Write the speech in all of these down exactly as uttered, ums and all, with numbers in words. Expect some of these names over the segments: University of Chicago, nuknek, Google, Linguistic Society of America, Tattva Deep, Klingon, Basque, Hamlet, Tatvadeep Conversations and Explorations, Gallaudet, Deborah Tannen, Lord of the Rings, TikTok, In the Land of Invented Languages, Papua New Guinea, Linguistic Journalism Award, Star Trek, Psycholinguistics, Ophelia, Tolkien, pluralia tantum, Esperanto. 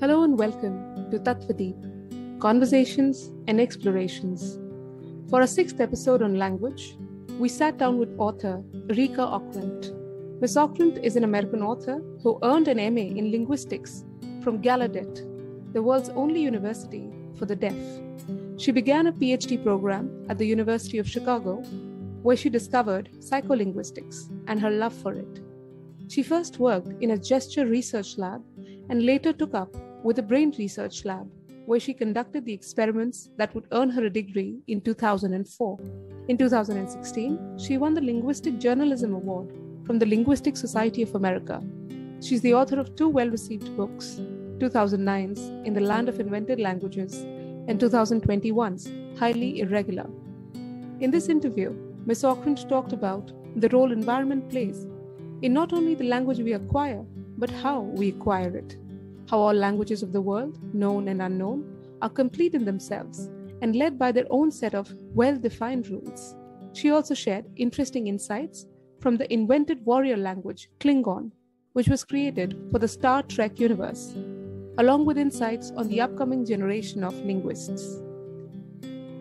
Hello and welcome to Tatvadeep Conversations and Explorations. For our sixth episode on language, we sat down with author Arika Okrent. Miz Okrent is an American author who earned an M A in linguistics from Gallaudet, the world's only university for the deaf. She began a P H D program at the University of Chicago, where she discovered psycholinguistics and her love for it. She first worked in a gesture research lab and later took up with a brain research lab, where she conducted the experiments that would earn her a degree in two thousand four. In two thousand sixteen, she won the Linguistic Journalism Award from the Linguistic Society of America. She's the author of two well-received books, two thousand nine's In the Land of Invented Languages and two thousand twenty-one's Highly Irregular. In this interview, Miz Okrent talked about the role environment plays in not only the language we acquire, but how we acquire it, how all languages of the world, known and unknown, are complete in themselves and led by their own set of well-defined rules. She also shared interesting insights from the invented warrior language, Klingon, which was created for the Star Trek universe, along with insights on the upcoming generation of linguists.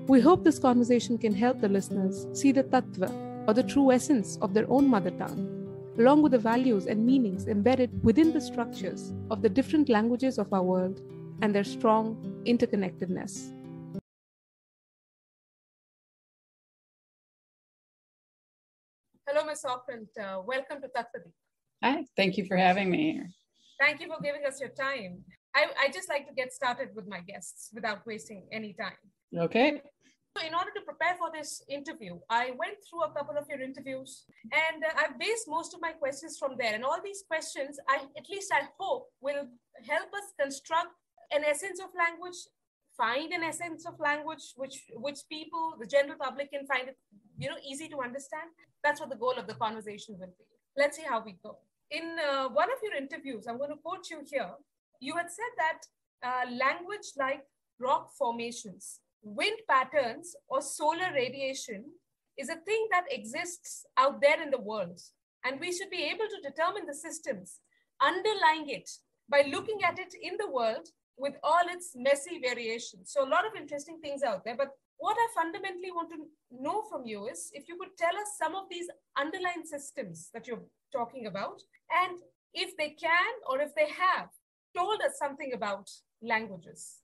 We hope this conversation can help the listeners see the tattva, or the true essence of their own mother tongue, along with the values and meanings embedded within the structures of the different languages of our world and their strong interconnectedness. Hello, Miz Okrent. Uh, welcome to Tatvadeep. Hi, thank you for having me here. Thank you for giving us your time. I, I just like to get started with my guests without wasting any time. Okay. So in order to prepare for this interview, I went through a couple of your interviews and uh, I've based most of my questions from there. And all these questions, I, at least I hope, will help us construct an essence of language, find an essence of language, which, which people, the general public, can find it, you know, easy to understand. That's what the goal of the conversation will be. Let's see how we go. In uh, one of your interviews, I'm going to quote you here. You had said that uh, language, like rock formations, wind patterns, or solar radiation, is a thing that exists out there in the world, and we should be able to determine the systems underlying it by looking at it in the world with all its messy variations. So a lot of interesting things out there, but what I fundamentally want to know from you is if you could tell us some of these underlying systems that you're talking about, and if they can, or if they have told us something about languages.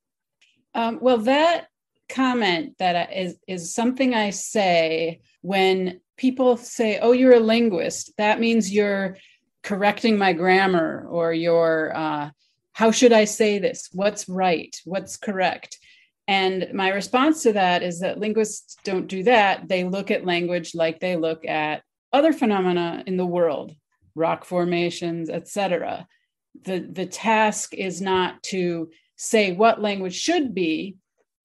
Um, well, that comment that is, is something I say when people say, oh, you're a linguist. That means you're correcting my grammar, or you're, uh, how should I say this? What's right? What's correct? And my response to that is that linguists don't do that. They look at language like they look at other phenomena in the world, rock formations, et cetera. The, the task is not to say what language should be,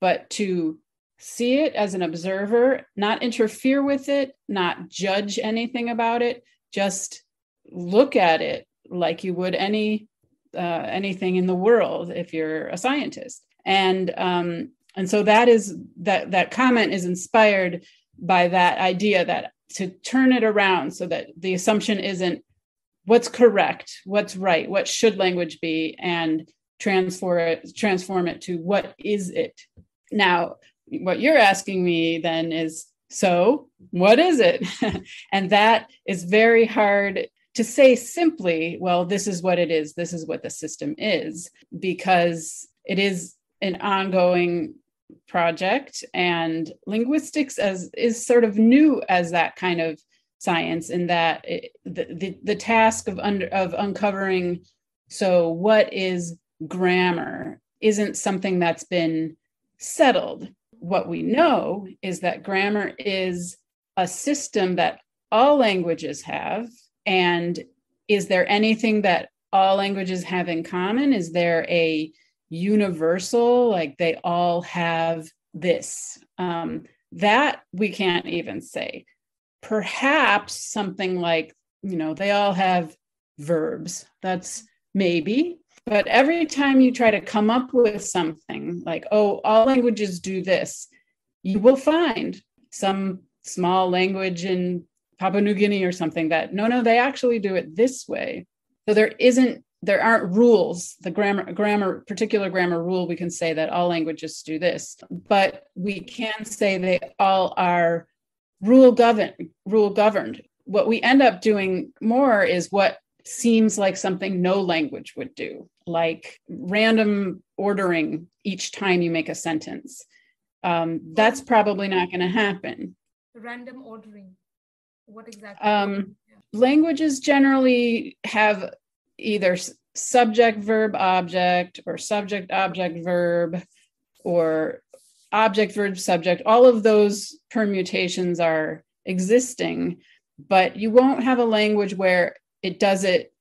but to see it as an observer, not interfere with it, not judge anything about it, just look at it like you would any uh, anything in the world if you're a scientist. And um, and so that is that that comment is inspired by that idea, that to turn it around so that the assumption isn't what's correct, what's right, what should language be, and transform it transform it to what is it. Now, what you're asking me then is, so what is it? And that is very hard to say simply, well, this is what it is. This is what the system is, because it is an ongoing project. And linguistics as is sort of new as that kind of science, in that it, the, the, the task of under, of uncovering, so what is grammar, isn't something that's been settled. What we know is that grammar is a system that all languages have. And is there anything that all languages have in common? Is there a universal, like they all have this? Um, that we can't even say. Perhaps something like, you know, they all have verbs. That's maybe. But every time you try to come up with something like, oh, all languages do this, you will find some small language in Papua New Guinea or something that, no, no, they actually do it this way. So there isn't there aren't rules, the grammar, grammar, particular grammar rule, we can say that all languages do this, but we can say they all are rule governed, rule governed. What we end up doing more is what seems like something no language would do, like random ordering each time you make a sentence. Um, that's probably not going to happen. Random ordering. What exactly? Um, languages generally have either subject, verb, object, or subject, object, verb, or object, verb, subject. All of those permutations are existing, but you won't have a language where it does it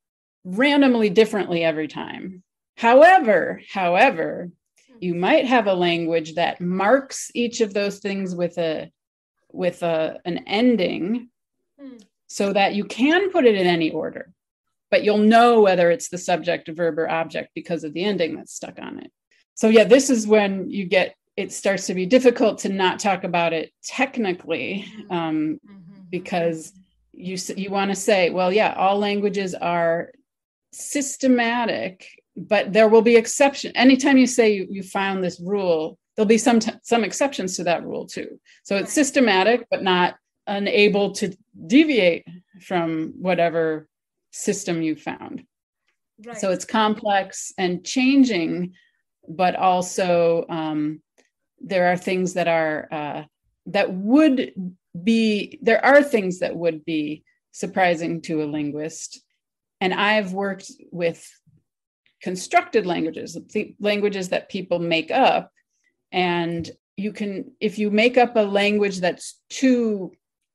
randomly differently every time. However, however, you might have a language that marks each of those things with a with a, an ending so that you can put it in any order, but you'll know whether it's the subject, verb, or object because of the ending that's stuck on it. So yeah, this is when you get, it starts to be difficult to not talk about it technically, um, mm-hmm. because you, you want to say, well, yeah, all languages are systematic, but there will be exceptions. Anytime you say you, you found this rule, there'll be some, t- some exceptions to that rule too. So it's systematic, but not unable to deviate from whatever system you found. Right. So it's complex and changing, but also um, there are things that are, uh, that would be, there are things that would be surprising to a linguist. And I've worked with constructed languages, th- languages that people make up. And you can, if you make up a language that's too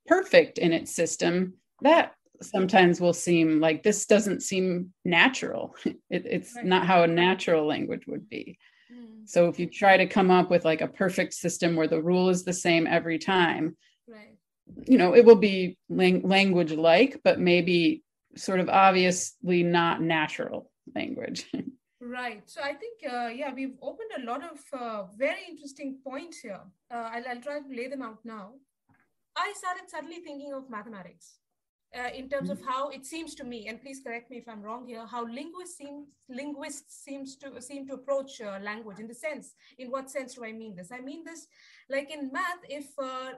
perfect in its system, that sometimes will seem like this doesn't seem natural. It, it's not how a natural language would be. Mm. So if you try to come up with like a perfect system where the rule is the same every time, right. you know, it will be lang- language-like, but maybe sort of obviously not natural language. Right. So I think, uh, yeah, we've opened a lot of uh, very interesting points here. Uh, I'll, I'll try to lay them out now. I started suddenly thinking of mathematics uh, in terms of how it seems to me, and please correct me if I'm wrong here, how linguists seem, linguists seems to, seem to approach uh, language in the sense, in what sense do I mean this? I mean this, like in math, if uh,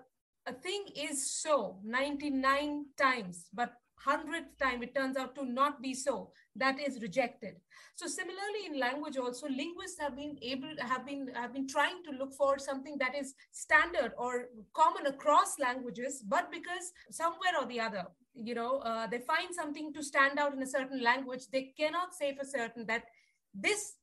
a thing is so ninety-nine times, but hundredth time it turns out to not be so, that is rejected. So similarly in language also, linguists have been able have been have been trying to look for something that is standard or common across languages, but because somewhere or the other, you know, uh, they find something to stand out in a certain language, they cannot say for certain that this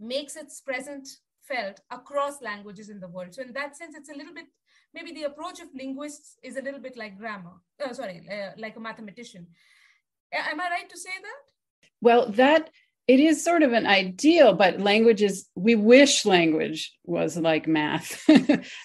makes its presence felt across languages in the world. So in that sense, it's a little bit, maybe the approach of linguists is a little bit like grammar, oh, sorry, uh, like a mathematician. A- am I right to say that? Well, that, it is sort of an ideal, but languages, we wish language was like math.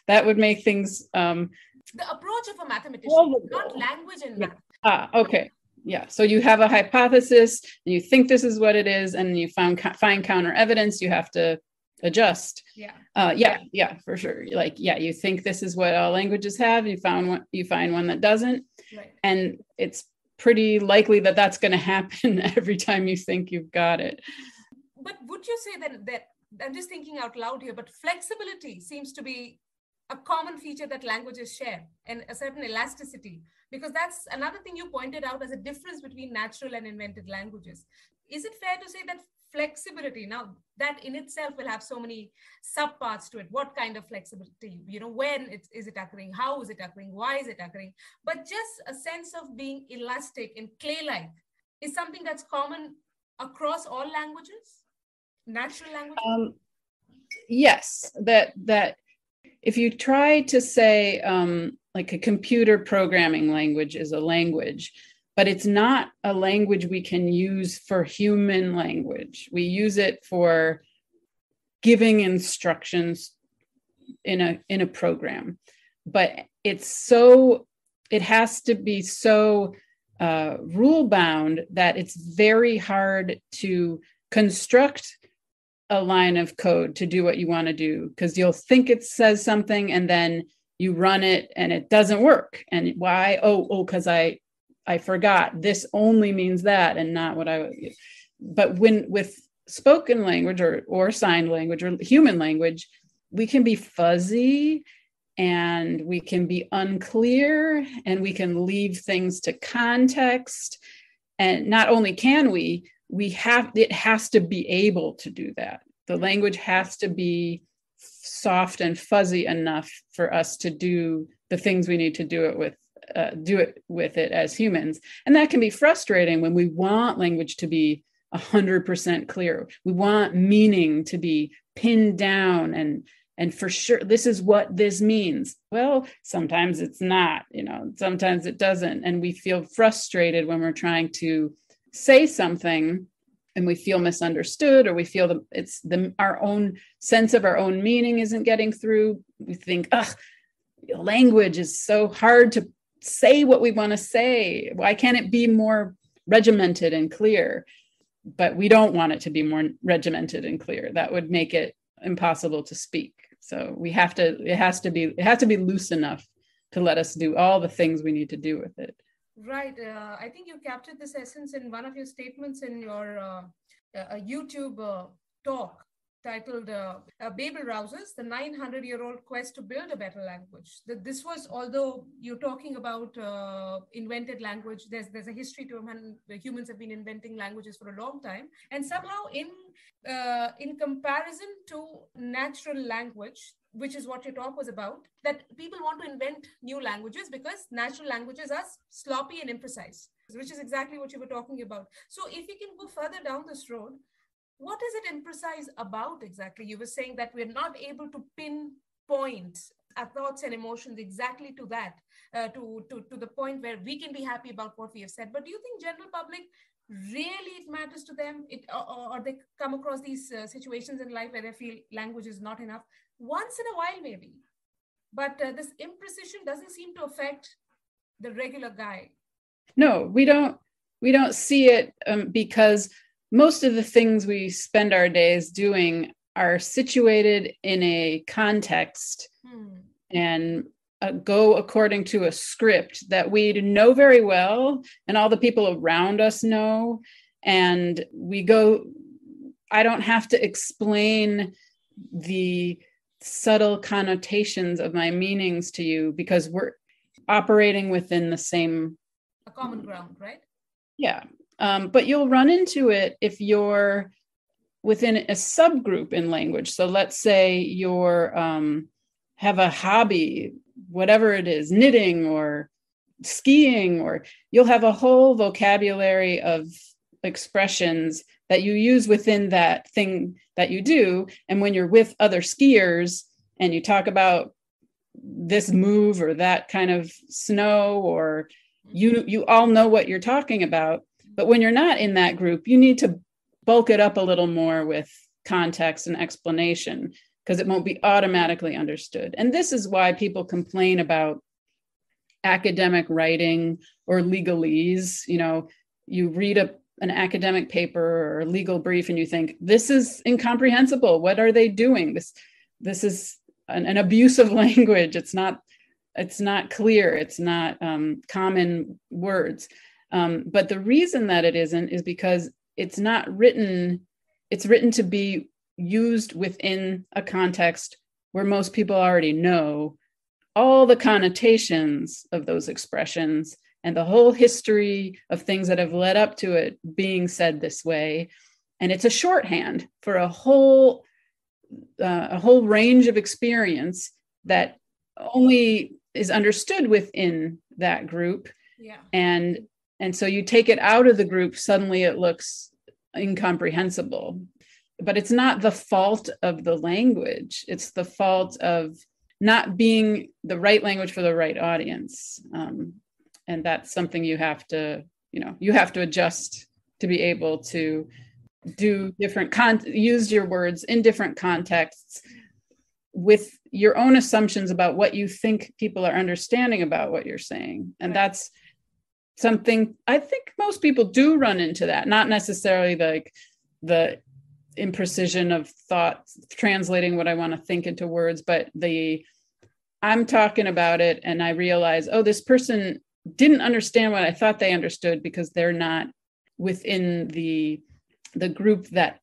That would make things... Um, the approach of a mathematician, horrible. Not language and math. Ah, okay. Yeah, so you have a hypothesis, and you think this is what it is, and you found find counter evidence, you have to adjust. Yeah. Uh, yeah. Yeah, for sure. Like, yeah, you think this is what all languages have. You found one, you find one that doesn't. Right. And it's pretty likely that that's going to happen every time you think you've got it. But would you say that, that I'm just thinking out loud here, but flexibility seems to be a common feature that languages share, and a certain elasticity, because that's another thing you pointed out as a difference between natural and invented languages. Is it fair to say that flexibility, now that in itself will have so many subparts to it, what kind of flexibility, you know, when it, is it occurring, how is it occurring, why is it occurring, but just a sense of being elastic and clay-like is something that's common across all languages, natural languages? Um, yes, that that if you try to say um, like a computer programming language is a language, but it's not a language we can use for human language. We use it for giving instructions in a in a program, but it's so, it has to be so uh, rule bound that it's very hard to construct a line of code to do what you want to do, because you'll think it says something and then you run it and it doesn't work. And why? Oh, oh, because I I forgot. This only means that and not what I would. But when with spoken language or, or sign language or human language, we can be fuzzy and we can be unclear and we can leave things to context. And not only can we, we have, it has to be able to do that. The language has to be soft and fuzzy enough for us to do the things we need to do it with, uh, do it with it as humans. And that can be frustrating when we want language to be one hundred percent clear. We want meaning to be pinned down and and for sure, this is what this means. Well, sometimes it's not, you know, sometimes it doesn't. And we feel frustrated when we're trying to say something and we feel misunderstood, or we feel that it's the, our own sense of our own meaning isn't getting through. We think, ugh, language is so hard to say what we want to say. Why can't it be more regimented and clear? But we don't want it to be more regimented and clear. That would make it impossible to speak. So we have to, it has to be, it has to be loose enough to let us do all the things we need to do with it. Right. Uh, I think you captured this essence in one of your statements in your uh, uh, YouTube uh, talk titled uh, uh, Babel Rousers, the nine hundred year old quest to build a better language. That this was, although you're talking about uh, invented language, there's there's a history to humans have been inventing languages for a long time. And somehow in uh, in comparison to natural language, which is what your talk was about, that people want to invent new languages because natural languages are sloppy and imprecise, which is exactly what you were talking about. So if we can go further down this road, what is it imprecise about exactly? You were saying that we're not able to pinpoint our thoughts and emotions exactly to that, uh, to, to, to the point where we can be happy about what we have said. But do you think general public, really it matters to them, it, or, or they come across these uh, situations in life where they feel language is not enough? Once in a while, maybe. But uh, this imprecision doesn't seem to affect the regular guy. No, we don't, we don't see it um, because most of the things we spend our days doing are situated in a context hmm. and uh, go according to a script that we know very well and all the people around us know. And we go, I don't have to explain the subtle connotations of my meanings to you because we're operating within the same... A common ground, right? Yeah. Um, but you'll run into it if you're within a subgroup in language. So let's say you're um, have a hobby, whatever it is, knitting or skiing, or you'll have a whole vocabulary of expressions that you use within that thing that you do. And when you're with other skiers and you talk about this move or that kind of snow, or you, you all know what you're talking about. But when you're not in that group, you need to bulk it up a little more with context and explanation because it won't be automatically understood. And this is why people complain about academic writing or legalese. You know, you read a, an academic paper or legal brief and you think, this is incomprehensible. What are they doing? This, this is an, an abuse of language. It's not, it's not clear. It's not um, common words. Um, but the reason that it isn't is because it's not written, it's written to be used within a context where most people already know all the connotations of those expressions and the whole history of things that have led up to it being said this way. And it's a shorthand for a whole, uh, a whole range of experience that only is understood within that group. Yeah. And And so you take it out of the group, suddenly it looks incomprehensible. But it's not the fault of the language. It's the fault of not being the right language for the right audience. Um, and that's something you have to, you know, you have to adjust to be able to do different, con- use your words in different contexts with your own assumptions about what you think people are understanding about what you're saying. And that's something I think most people do run into, that not necessarily like the imprecision of thought, translating what I want to think into words, but the I'm talking about it and I realize, oh, this person didn't understand what I thought they understood because they're not within the the group that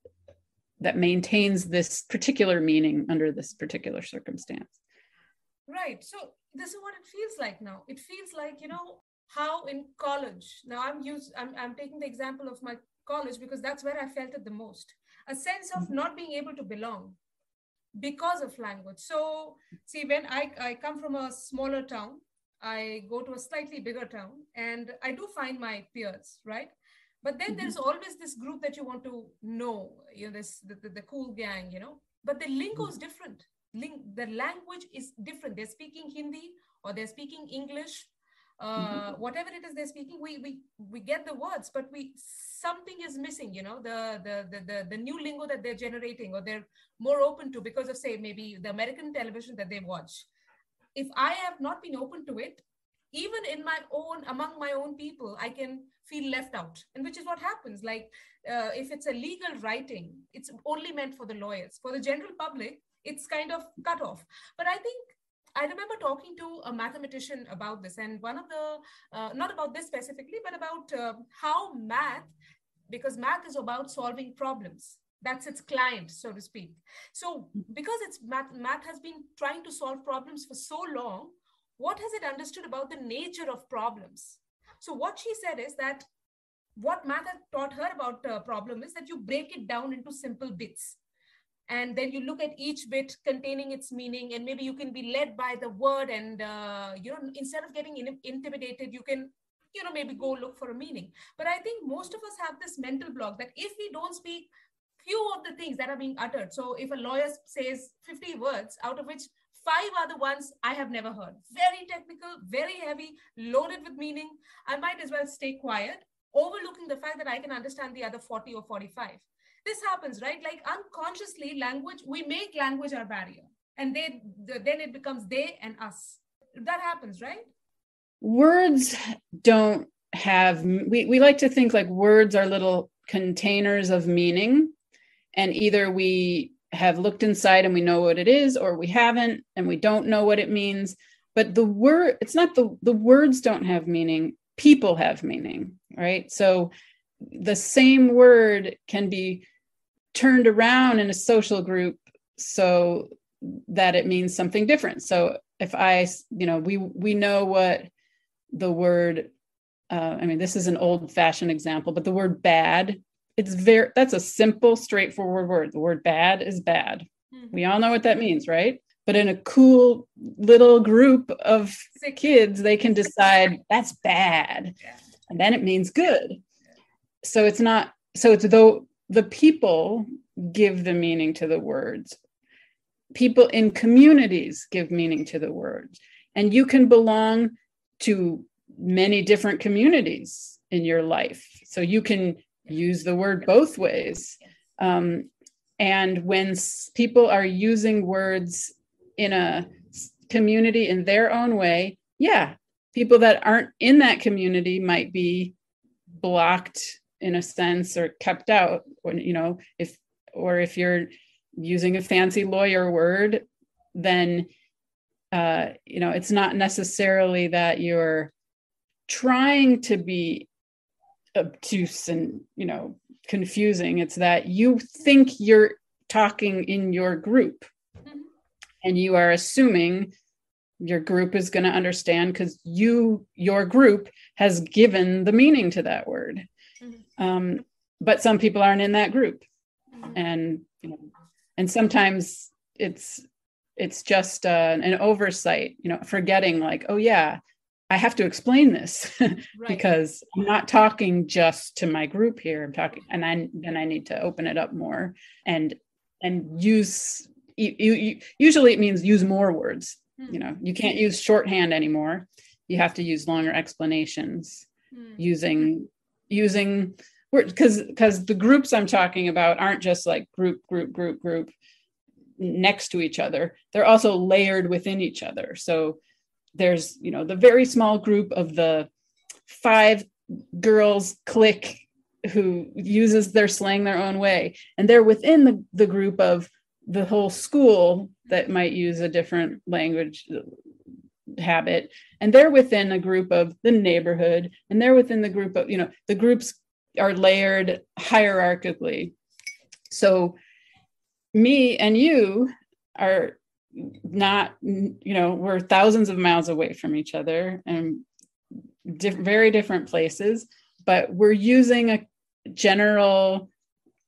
that maintains this particular meaning under this particular circumstance. Right, so this is what it feels like now. It feels like, you know, how in college, now I'm used, I'm, I'm taking the example of my college because that's where I felt it the most, a sense of not being able to belong because of language. So see, when I, I come from a smaller town, I go to a slightly bigger town and I do find my peers, right? But then there's always this group that you want to know, you know, this, the, the, the cool gang, you know, but the lingo is different. Ling- the language is different. They're speaking Hindi or they're speaking English, uh, mm-hmm. whatever it is they're speaking, we, we, we get the words, but we, something is missing, you know, the, the, the, the, the new lingo that they're generating or they're more open to because of, say, maybe the American television that they watch. If I have not been open to it, even in my own, among my own people, I can feel left out, and which is what happens. Like uh, if it's a legal writing, it's only meant for the lawyers. For the general public, it's kind of cut off. But I think, I remember talking to a mathematician about this, and one of the, uh, not about this specifically, but about uh, how math, because math is about solving problems. That's its client, so to speak. So because it's math, math has been trying to solve problems for so long, what has it understood about the nature of problems? So what she said is that what math had taught her about a problem is that you break it down into simple bits. And then you look at each bit containing its meaning, and maybe you can be led by the word. And, uh, you know, instead of getting in- intimidated, you can, you know, maybe go look for a meaning. But I think most of us have this mental block that if we don't speak few of the things that are being uttered. So if a lawyer says fifty words, out of which five are the ones I have never heard, very technical, very heavy, loaded with meaning, I might as well stay quiet, overlooking the fact that I can understand the other forty or forty-five. This happens, right? Like unconsciously language, we make language our barrier, and they, then it becomes they and us. That happens, right? Words don't have, we, we like to think like words are little containers of meaning, and either we have looked inside and we know what it is, or we haven't and we don't know what it means. But the word, it's not the, the words don't have meaning, people have meaning, right? So the same word can be turned around in a social group so that it means something different. So if I, you know, we we know what the word, uh, I mean, this is an old-fashioned example, but the word bad, it's very, that's a simple, straightforward word. The word bad is bad. Mm-hmm. We all know what that means, right? But in a cool little group of kids, they can decide that's bad. And then it means good. So it's not, so it's though the people give the meaning to the words. People in communities give meaning to the words. And you can belong to many different communities in your life. So you can use the word both ways. Um, and when s- people are using words in a community in their own way, yeah, people that aren't in that community might be blocked in a sense, or kept out, or, you know, if, or if you're using a fancy lawyer word, then, uh, you know, it's not necessarily that you're trying to be obtuse and, you know, confusing. It's that you think you're talking in your group, and you are assuming your group is going to understand because you, your group has given the meaning to that word. Um, but some people aren't in that group, and you know, and sometimes it's it's just uh, an oversight, you know, forgetting like, oh yeah, I have to explain this because I'm not talking just to my group here. I'm talking, and I then I need to open it up more and and use. You, you, usually, it means use more words. You know, you can't use shorthand anymore. You have to use longer explanations using. using words, because because the groups I'm talking about aren't just like group, group, group, group next to each other. They're also layered within each other. So there's, you know, the very small group of the five girls clique who uses their slang their own way. And they're within the, the group of the whole school that might use a different language habit, and they're within a group of the neighborhood, and they're within the group of, you know, the groups are layered hierarchically. So me and you are not, you know, we're thousands of miles away from each other and diff- very different places, but we're using a general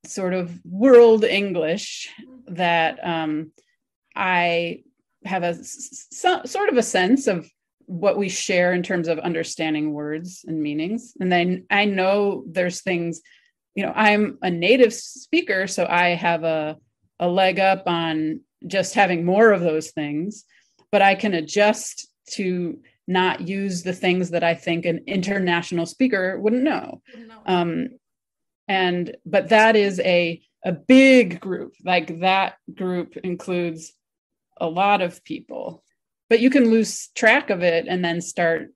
sort of world English that um, I have a so, sort of a sense of what we share in terms of understanding words and meanings. And then I know there's things, you know, I'm a native speaker, so I have a, a leg up on just having more of those things, but I can adjust to not use the things that I think an international speaker wouldn't know. Um, and, but that is a, a big group, like that group includes a lot of people. But you can lose track of it and then start,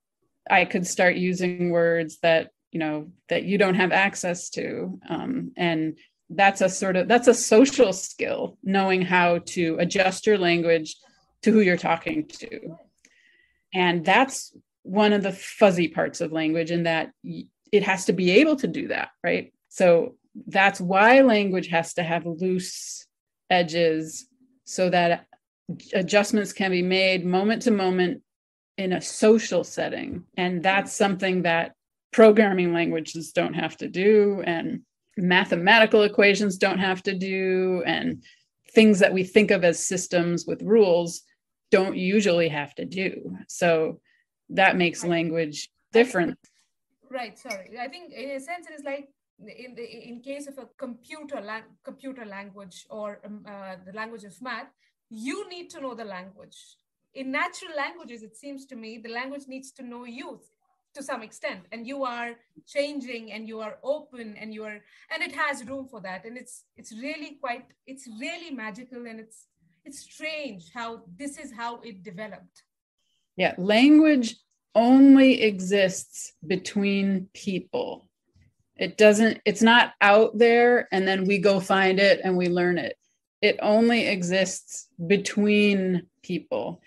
I could start using words that, you know, that you don't have access to. Um, and that's a sort of, that's a social skill, knowing how to adjust your language to who you're talking to. And that's one of the fuzzy parts of language, in that it has to be able to do that, right? So that's why language has to have loose edges, so that adjustments can be made moment to moment in a social setting. And that's something that programming languages don't have to do, and mathematical equations don't have to do, and things that we think of as systems with rules don't usually have to do. So that makes language different. Right, sorry. I think in a sense it is like, in the in case of a computer, lang- computer language or um, uh, the language of math, you need to know the language. In natural languages, it seems to me, the language needs to know you to some extent, and you are changing and you are open and you are, and it has room for that. And it's, it's really quite, it's really magical, and it's, it's strange how this is how it developed. Yeah. Language only exists between people. It doesn't, it's not out there and then we go find it and we learn it. It only exists between people.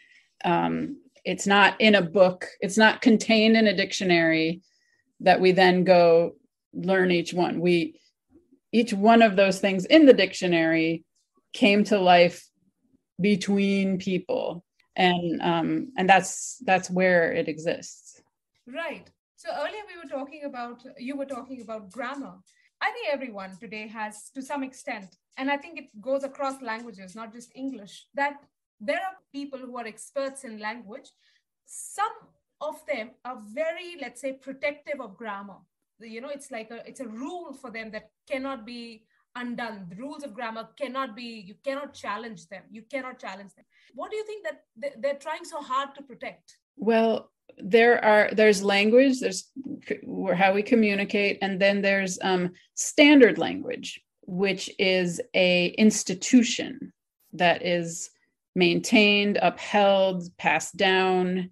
Um, it's not in a book. It's not contained in a dictionary that we then go learn each one. We, each one of those things in the dictionary came to life between people, and um, and that's that's where it exists. Right. So earlier we were talking about, you were talking about grammar. I think everyone today has, to some extent, and I think it goes across languages, not just English, that there are people who are experts in language. Some of them are very, let's say, protective of grammar. You know, it's like a, it's a rule for them that cannot be undone. The rules of grammar cannot be, you cannot challenge them. You cannot challenge them. What do you think that they're trying so hard to protect? Well, there are, there's language, there's how we communicate, and then there's um, standard language, which is a institution that is maintained, upheld, passed down,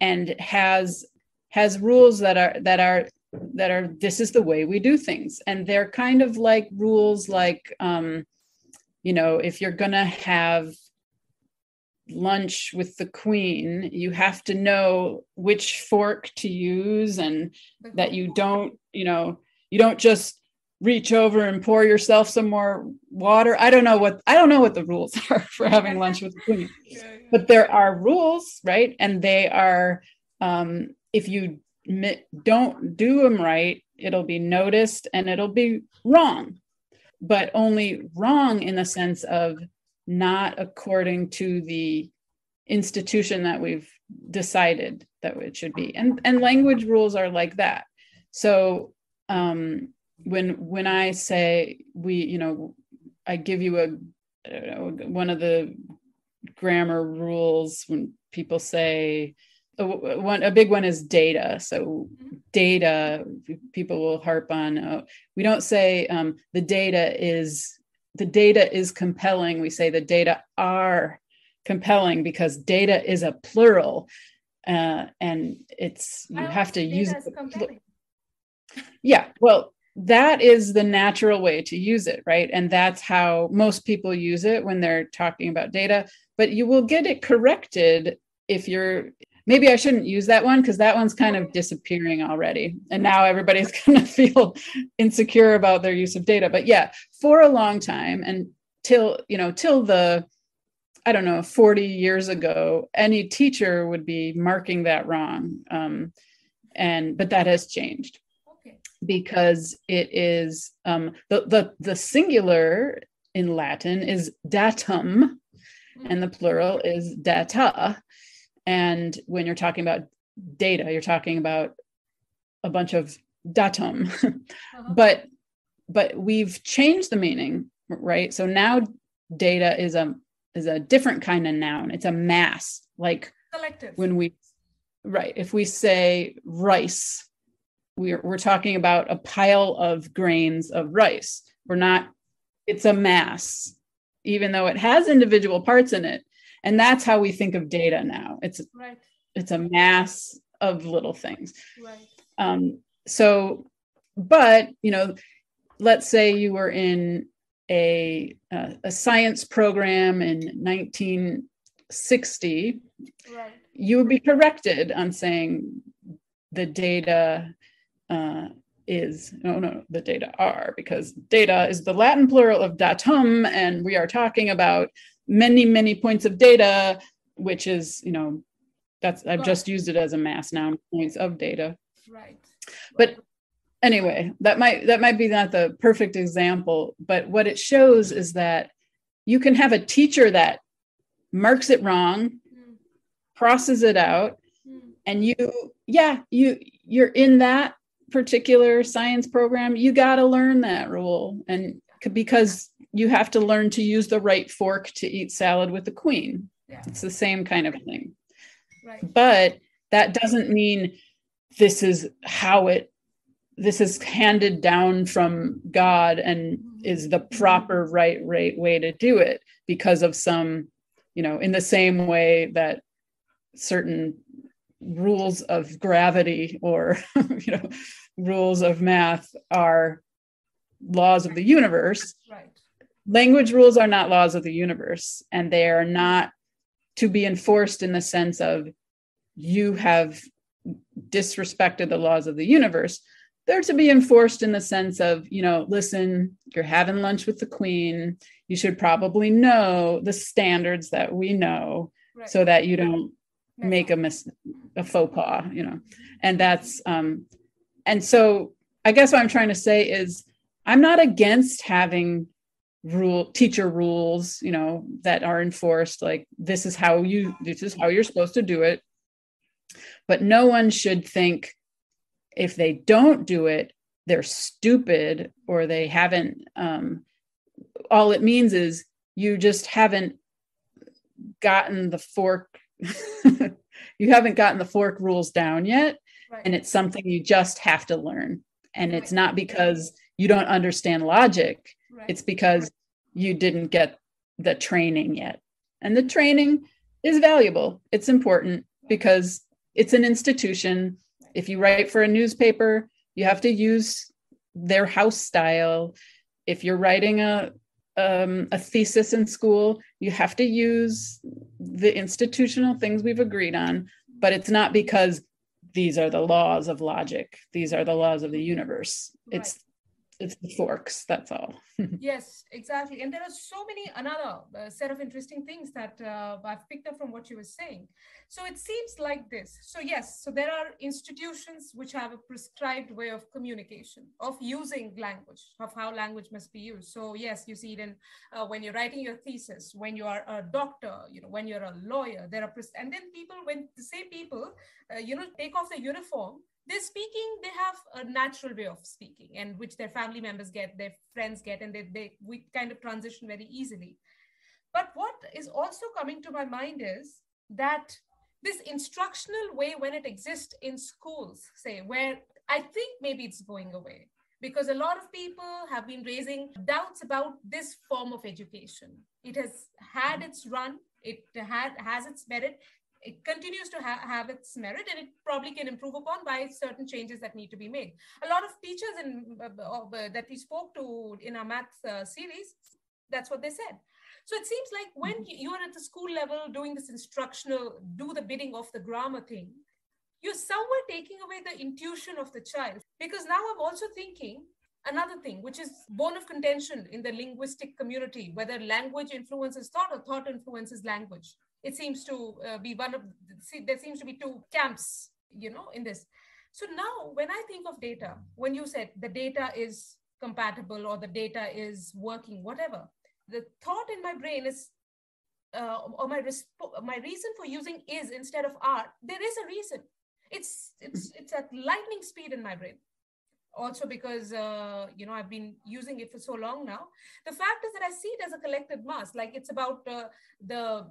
and has has rules that are that are that are this is the way we do things. And they're kind of like rules like, um, you know, if you're gonna have lunch with the queen, you have to know which fork to use, and that you don't, you know, you don't just reach over and pour yourself some more water. I don't know what, I don't know what the rules are for having lunch with the queen, yeah, yeah. But there are rules, right? And they are, um, if you mi- don't do them right, it'll be noticed and it'll be wrong, but only wrong in the sense of not according to the institution that we've decided that it should be. And, and language rules are like that. So, um, when, when I say we, you know, I give you a, I don't know, one of the grammar rules when people say, one, a big one is data. So data, people will harp on, uh, we don't say um, the data is, the data is compelling. We say the data are compelling, because data is a plural, uh, and it's, you have to use it. Yeah, well, that is the natural way to use it, right? And that's how most people use it when they're talking about data, but you will get it corrected if you're maybe I shouldn't use that one because that one's kind of disappearing already. And now everybody's going to feel insecure about their use of data. But yeah, for a long time, and till, you know, till the, I don't know, forty years ago, any teacher would be marking that wrong. Um, and, but that has changed okay. because it is, um, the, the, the singular in Latin is datum and the plural is data. And when you're talking about data, you're talking about a bunch of datum, uh-huh. but, but we've changed the meaning, right? So now data is a, is a different kind of noun. It's a mass, like collective. When we, right. If we say rice, we're, we're talking about a pile of grains of rice. We're not, it's a mass, even though it has individual parts in it. And that's how we think of data now. It's right. It's a mass of little things. Right. Um, so, but, you know, let's say you were in a, uh, a science program in nineteen sixty, right. you would be corrected on saying the data uh, is, no, no, the data are, because data is the Latin plural of datum, and we are talking about many, many points of data, which is, you know, that's, I've just used it as a mass noun, points of data. Right. But anyway, that might, that might be not the perfect example, but what it shows is that you can have a teacher that marks it wrong, mm. crosses it out, mm. and you, yeah, you, you're in that particular science program, you got to learn that rule. And because you have to learn to use the right fork to eat salad with the queen. Yeah. It's the same kind of thing. Right. But that doesn't mean this is how it, this is handed down from God and is the proper right, right way to do it because of some, you know, in the same way that certain rules of gravity or, you know, rules of math are laws of the universe. Right. Language rules are not laws of the universe, and they are not to be enforced in the sense of you have disrespected the laws of the universe. They're to be enforced in the sense of, you know, listen, you're having lunch with the queen. You should probably know the standards that we know right. so that you don't right. make a mis- a faux pas, you know, and that's, um, and so I guess what I'm trying to say is I'm not against having rule teacher rules, you know, that are enforced, like this is how you, this is how you're supposed to do it. But no one should think if they don't do it, they're stupid or they haven't, um, all it means is you just haven't gotten the fork. You haven't gotten the fork rules down yet. Right. And it's something you just have to learn. And right. it's not because you don't understand logic. Right. It's because you didn't get the training yet. And the training is valuable. It's important because it's an institution. If you write for a newspaper, you have to use their house style. If you're writing a, um, a thesis in school, you have to use the institutional things we've agreed on, but it's not because these are the laws of logic. These are the laws of the universe. Right. It's It's the forks, that's all. Yes, exactly. And there are so many another uh, set of interesting things that uh, I've picked up from what you were saying. So it seems like this. So yes, so there are institutions which have a prescribed way of communication, of using language, of how language must be used. So yes, you see it in, uh, when you're writing your thesis, when you are a doctor, you know, when you're a lawyer, there are, pres- and then people, when the same people, uh, you know, take off the uniform, they're speaking, they have a natural way of speaking and which their family members get, their friends get, and they, they we kind of transition very easily. But what is also coming to my mind is that this instructional way, when it exists in schools, say, where I think maybe it's going away because a lot of people have been raising doubts about this form of education. It has had its run, it had, has its merit, it continues to ha- have its merit, and it probably can improve upon by certain changes that need to be made. A lot of teachers in, uh, uh, that we spoke to in our math uh, series, that's what they said. So it seems like when you are at the school level doing this instructional, do the bidding of the grammar thing, you're somewhere taking away the intuition of the child. Because now I'm also thinking another thing, which is bone of contention in the linguistic community, whether language influences thought or thought influences language. It seems to uh, be one of, see, there seems to be two camps, you know, in this. So now when I think of data, when you said the data is compatible or the data is working, whatever, the thought in my brain is, uh, or my, resp- my reason for using is instead of are, there is a reason. It's, it's, it's at lightning speed in my brain. Also because, uh, you know, I've been using it for so long now. The fact is that I see it as a collective mass, like it's about uh, the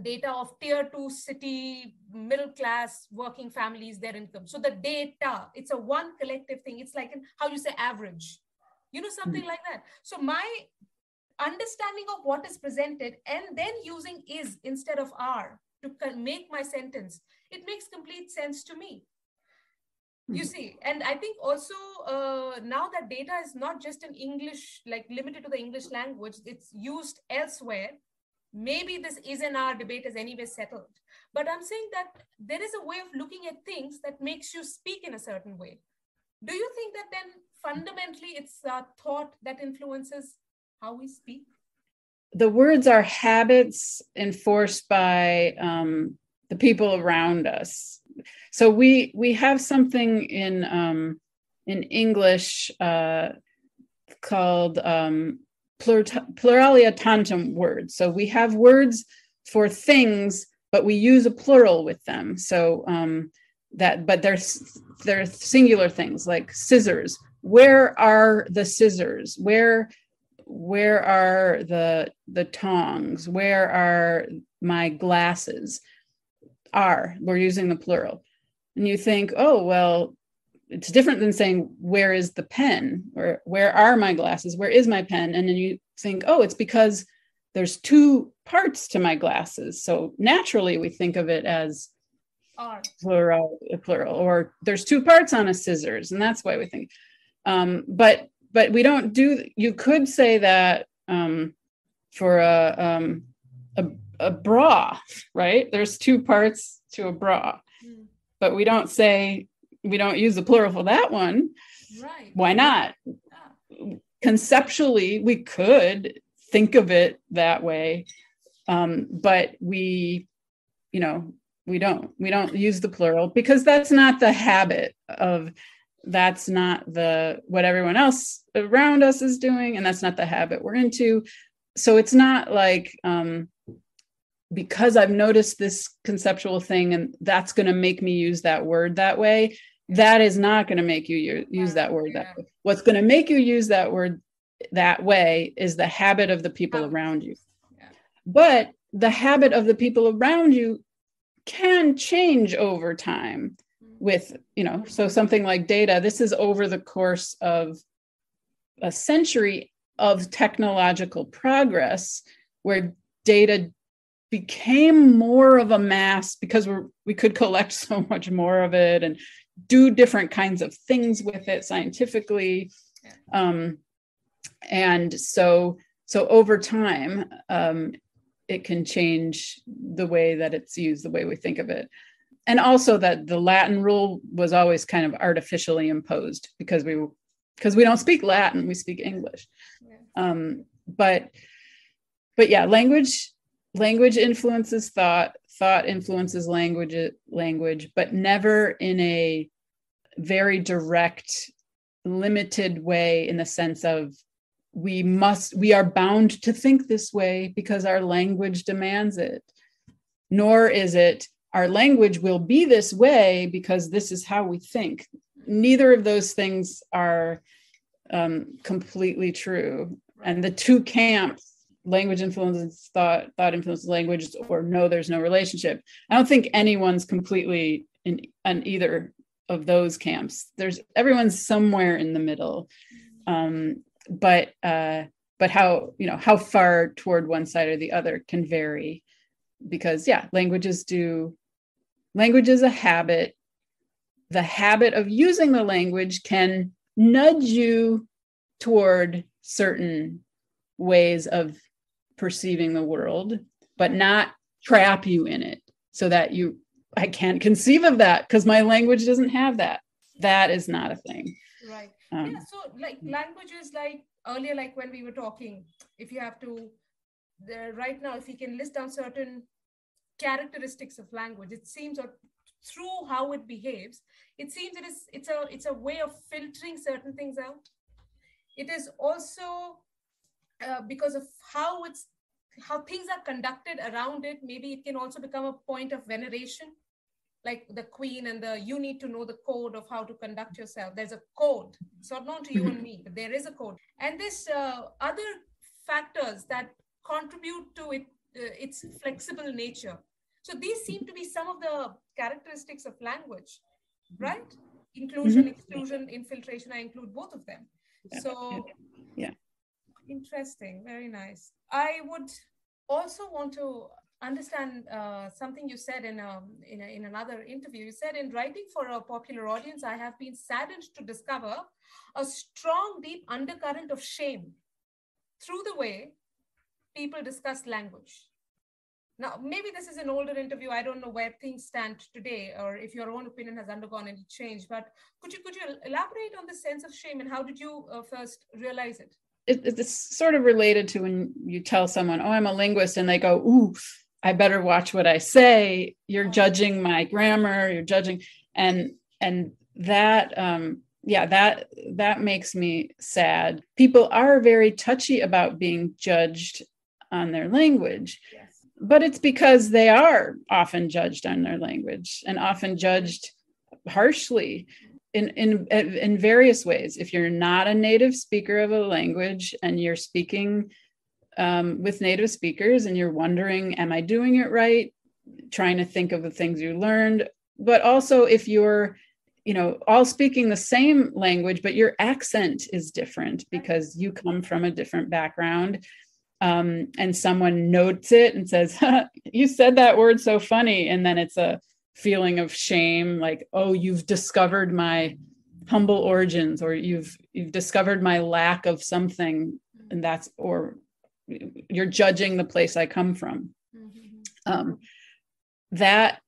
data of tier two city, middle class, working families, their income. So the data, it's a one collective thing. It's like an, how you say average, you know, something mm-hmm. like that. So my understanding of what is presented and then using is instead of are to make my sentence, it makes complete sense to me. You see, and I think also uh, now that data is not just in English, like limited to the English language, it's used elsewhere. Maybe this is and our debate is anyway settled. But I'm saying that there is a way of looking at things that makes you speak in a certain way. Do you think that then fundamentally it's a thought that influences how we speak? The words are habits enforced by um, the people around us. So we we have something in um, in English uh, called um, plur- pluralia tantum words. So we have words for things, but we use a plural with them. So um, that, but they're they're singular things like scissors. Where are the scissors? Where where are the the tongs? Where are my glasses? Are, we're using the plural. And you think, oh, well, it's different than saying, where is the pen? Or where are my glasses? Where is my pen? And then you think, oh, it's because there's two parts to my glasses. So naturally we think of it as are. Plural, plural, or there's two parts on a scissors. And that's why we think, um, but, but we don't do, you could say that um, for a, um, a a bra, right? There's two parts to a bra, mm. but we don't say, we don't use the plural for that one. Right. Why not? Yeah. Conceptually, we could think of it that way. Um, but we, you know, we don't, we don't use the plural because that's not the habit of, that's not the, what everyone else around us is doing. And that's not the habit we're into. So it's not like, um, because I've noticed this conceptual thing and that's going to make me use that word that way, that is not going to make you use, use that word that way. What's going to make you use that word that way is the habit of the people around you. But the habit of the people around you can change over time with, you know, so something like data, this is over the course of a century of technological progress where data became more of a mass because we're, we could collect so much more of it and do different kinds of things with it scientifically. Yeah. Um, and so, so over time, um, it can change the way that it's used, the way we think of it. And also that the Latin rule was always kind of artificially imposed because we, because we don't speak Latin, we speak English. Yeah. Um, but, but yeah, language, Language influences thought, thought influences language, language, but never in a very direct, limited way in the sense of we must, we are bound to think this way because our language demands it. Nor is it our language will be this way because this is how we think. Neither of those things are um, completely true. And the two camps, language influences thought, thought influences language, or no, there's no relationship. I don't think anyone's completely in, in either of those camps. There's everyone's somewhere in the middle. Um, but, uh, but how, you know, how far toward one side or the other can vary because yeah, languages do, language is a habit. The habit of using the language can nudge you toward certain ways of perceiving the world, but not trap you in it so that you, I can't conceive of that because my language doesn't have that. That is not a thing. Right. Um, yeah, so like languages, like earlier, like when we were talking, if you have to, the, right now, if you can list down certain characteristics of language, it seems, or through how it behaves, it seems it is, it's a, it's a way of filtering certain things out. It is also uh, because of how it's, how things are conducted around it, maybe it can also become a point of veneration, like the queen and the, you need to know the code of how to conduct yourself. There's a code. It's not known to you and me, but there is a code. And this uh, other factors that contribute to it, uh, its flexible nature. So these seem to be some of the characteristics of language, right? Inclusion, mm-hmm. exclusion, infiltration, I include both of them. Yeah. So, yeah. Interesting, very nice. I would also want to understand uh, something you said in, a, in, a, in another interview. You said, in writing for a popular audience, I have been saddened to discover a strong, deep undercurrent of shame through the way people discuss language. Now, maybe this is an older interview. I don't know where things stand today, or if your own opinion has undergone any change, but could you, could you elaborate on the sense of shame and how did you uh, first realize it? It, it's sort of related to when you tell someone, oh, I'm a linguist, and they go, ooh, I better watch what I say. You're judging my grammar, you're judging. And and that, um, yeah, that that makes me sad. People are very touchy about being judged on their language, yes. But it's because they are often judged on their language and often judged harshly. In, in in various ways. If you're not a native speaker of a language and you're speaking um, with native speakers and you're wondering, am I doing it right? Trying to think of the things you learned. But also if you're, you know, all speaking the same language, but your accent is different because you come from a different background um, and someone notes it and says, you said that word so funny. And then it's a feeling of shame, like, oh, you've discovered my humble origins, or you've you've discovered my lack of something, and that's, or you're judging the place I come from. Mm-hmm. Um, that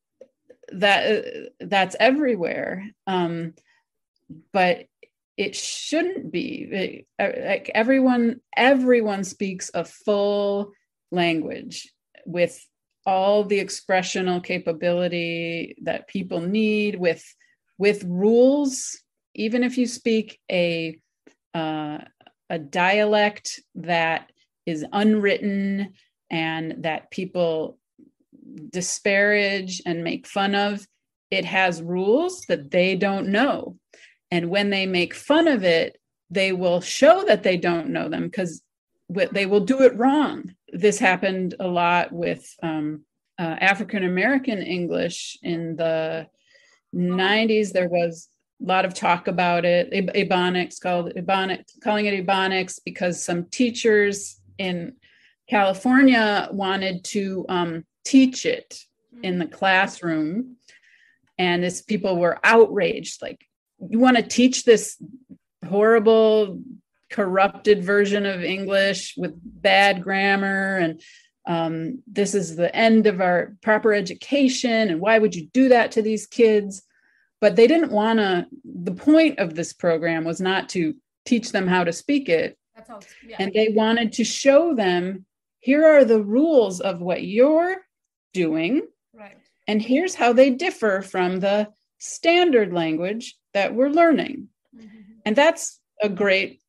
that uh, that's everywhere, um, but it shouldn't be. It, like everyone, everyone speaks a full language with all the expressional capability that people need, with with rules. Even if you speak a uh, a dialect that is unwritten and that people disparage and make fun of, it has rules that they don't know. And when they make fun of it, they will show that they don't know them because they will do it wrong. This happened a lot with um, uh, African-American English in the nineties. There was a lot of talk about it. Ebonics, called Ebonics, calling it Ebonics because some teachers in California wanted to um, teach it in the classroom. And this, people were outraged, like, you want to teach this horrible, corrupted version of English with bad grammar, and um, this is the end of our proper education, and why would you do that to these kids? But they didn't want to, the point of this program was not to teach them how to speak it. That's all, yeah. And they wanted to show them, here are the rules of what you're doing, right? And here's how they differ from the standard language that we're learning. Mm-hmm. And that's a great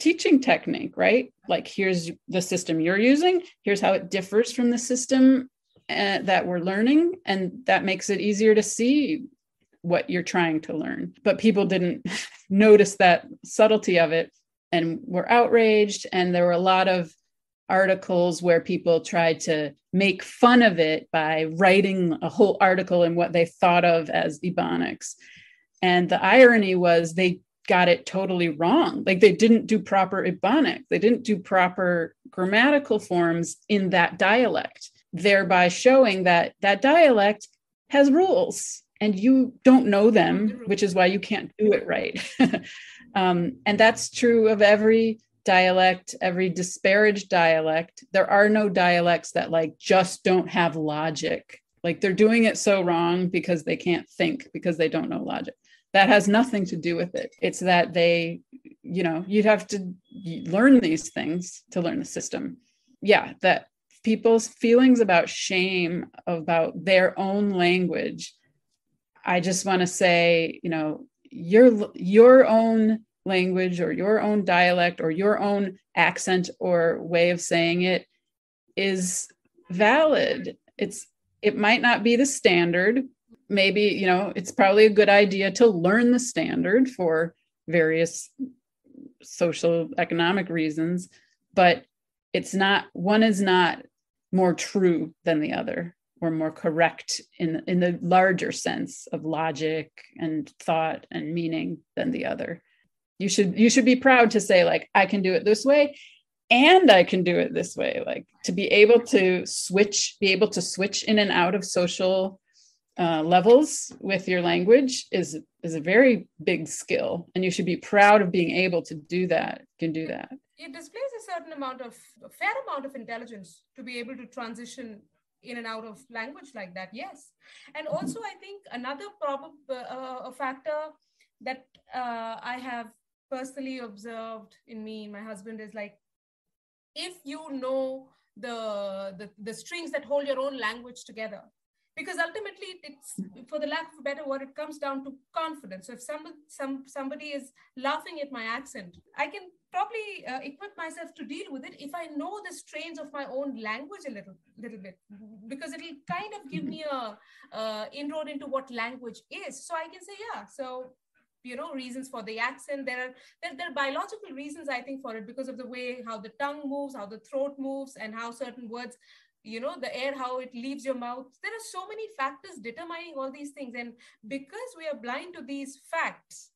teaching technique, right? Like, here's the system you're using, here's how it differs from the system uh, that we're learning, and that makes it easier to see what you're trying to learn. But people didn't notice that subtlety of it and were outraged, and there were a lot of articles where people tried to make fun of it by writing a whole article in what they thought of as Ebonics. And the irony was they got it totally wrong. Like, they didn't do proper Ebonic. They didn't do proper grammatical forms in that dialect, thereby showing that that dialect has rules and you don't know them, which is why you can't do it right. um, and that's true of every dialect, every disparaged dialect. There are no dialects that like just don't have logic. Like they're doing it so wrong because they can't think, because they don't know logic. That has nothing to do with it. It's that they, you know, you'd have to learn these things to learn the system. Yeah, that people's feelings about shame, about their own language. I just want to say, you know, your your own language or your own dialect or your own accent or way of saying it is valid. It's it might not be the standard. Maybe, you know, it's probably a good idea to learn the standard for various social economic reasons, but it's not, one is not more true than the other or more correct in, in the larger sense of logic and thought and meaning than the other. You should, you should be proud to say like, I can do it this way and I can do it this way. Like to be able to switch, be able to switch in and out of social uh, levels with your language is, is a very big skill. And you should be proud of being able to do that, can do that. It displays a certain amount of, a fair amount of intelligence to be able to transition in and out of language like that, yes. And also I think another probable uh, factor that uh, I have personally observed in me and my husband is like, if you know the, the, the strings that hold your own language together, because ultimately it's, for the lack of a better word, it comes down to confidence. So if some, some, somebody is laughing at my accent, I can probably uh, equip myself to deal with it if I know the strains of my own language a little, little bit, because it'll kind of give me a uh, inroad into what language is. So I can say, yeah, so, you know, reasons for the accent. There are, there, there are biological reasons, I think, for it because of the way how the tongue moves, how the throat moves, and how certain words, you know, the air, how it leaves your mouth. There are so many factors determining all these things. And because we are blind to these facts,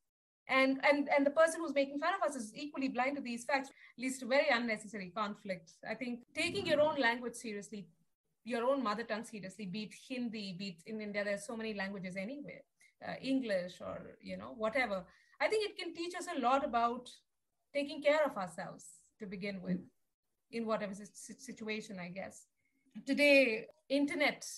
and and, and the person who's making fun of us is equally blind to these facts, leads to very unnecessary conflict. I think taking your own language seriously, your own mother tongue seriously, be it Hindi, be it in India, there's so many languages anywhere, uh, English or, you know, whatever. I think it can teach us a lot about taking care of ourselves to begin with, in whatever situation, I guess. Today, internet,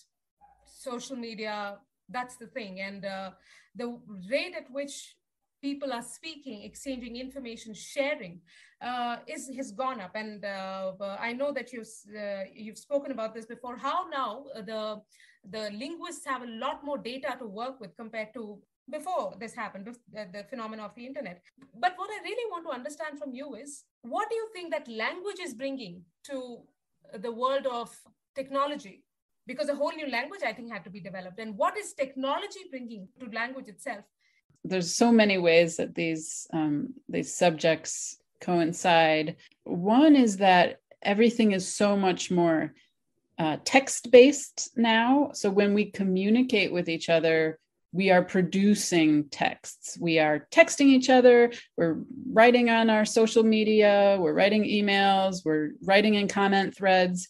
social media, that's the thing. And uh, the rate at which people are speaking, exchanging information, sharing uh, is has gone up. And uh, I know that you've, uh, you've spoken about this before, how now the, the linguists have a lot more data to work with compared to before this happened, the, the phenomenon of the internet. But what I really want to understand from you is, what do you think that language is bringing to the world of technology, because a whole new language, I think, had to be developed. And what is technology bringing to language itself? There's so many ways that these um, these subjects coincide. One is that everything is so much more uh, text-based now. So when we communicate with each other, we are producing texts. We are texting each other. We're writing on our social media. We're writing emails. We're writing in comment threads.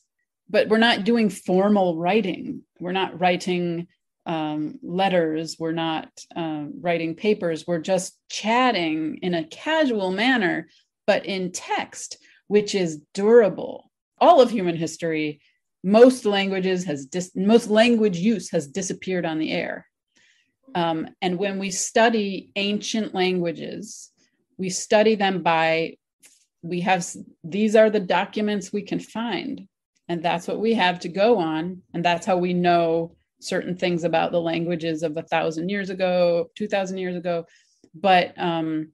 But we're not doing formal writing. We're not writing um, letters. We're not um, writing papers. We're just chatting in a casual manner, but in text, which is durable. All of human history, most languages has dis- most language use has disappeared on the air. Um, and when we study ancient languages, we study them by, we have, these are the documents we can find. And that's what we have to go on. And that's how we know certain things about the languages of a thousand years ago, two thousand years ago. But, um,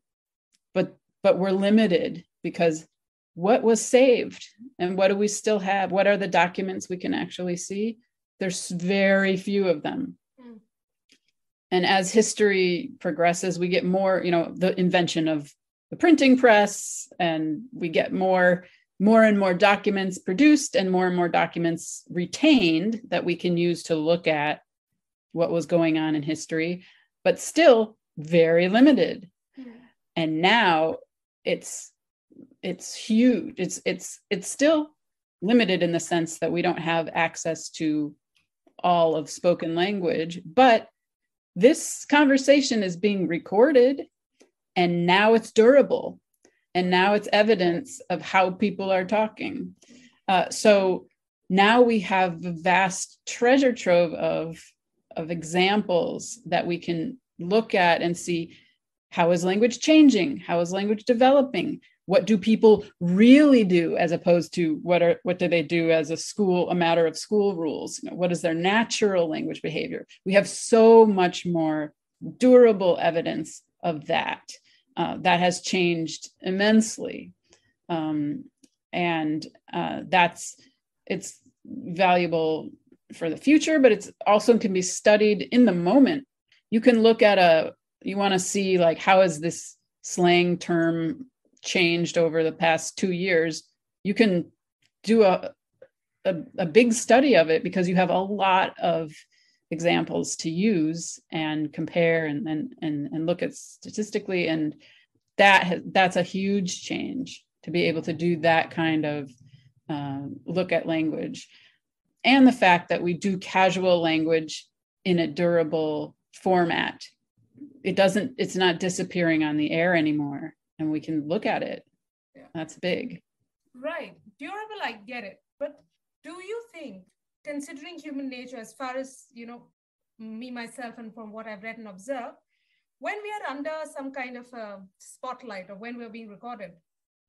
but, but we're limited because what was saved and what do we still have? What are the documents we can actually see? There's very few of them. Mm. And as history progresses, we get more, you know, the invention of the printing press, and we get more more and more documents produced and more and more documents retained that we can use to look at what was going on in history, but still very limited. Mm-hmm. And now it's, it's huge. It's, it's, it's still limited in the sense that we don't have access to all of spoken language, but this conversation is being recorded and now it's durable. and now it's evidence of how people are talking. Uh, so now we have a vast treasure trove of, of examples that we can look at and see, how is language changing? How is language developing? What do people really do as opposed to what are what do they do as a school, a matter of school rules? You know, what is their natural language behavior? We have so much more durable evidence of that. Uh, that has changed immensely. Um, and uh, that's, it's valuable for the future, but it's also can be studied in the moment. You can look at a, you want to see like, how is this slang term changed over the past two years? You can do a, a, a big study of it because you have a lot of examples to use and compare and and and, and look at statistically, and that has, that's a huge change to be able to do that kind of uh, look at language, and the fact that we do casual language in a durable format. It doesn't, it's not disappearing on the air anymore, and we can look at it. Yeah. That's big. Right, durable, I get it, but do you think, considering human nature, as far as, you know, me, myself, and from what I've read and observed, when we are under some kind of a spotlight or when we're being recorded,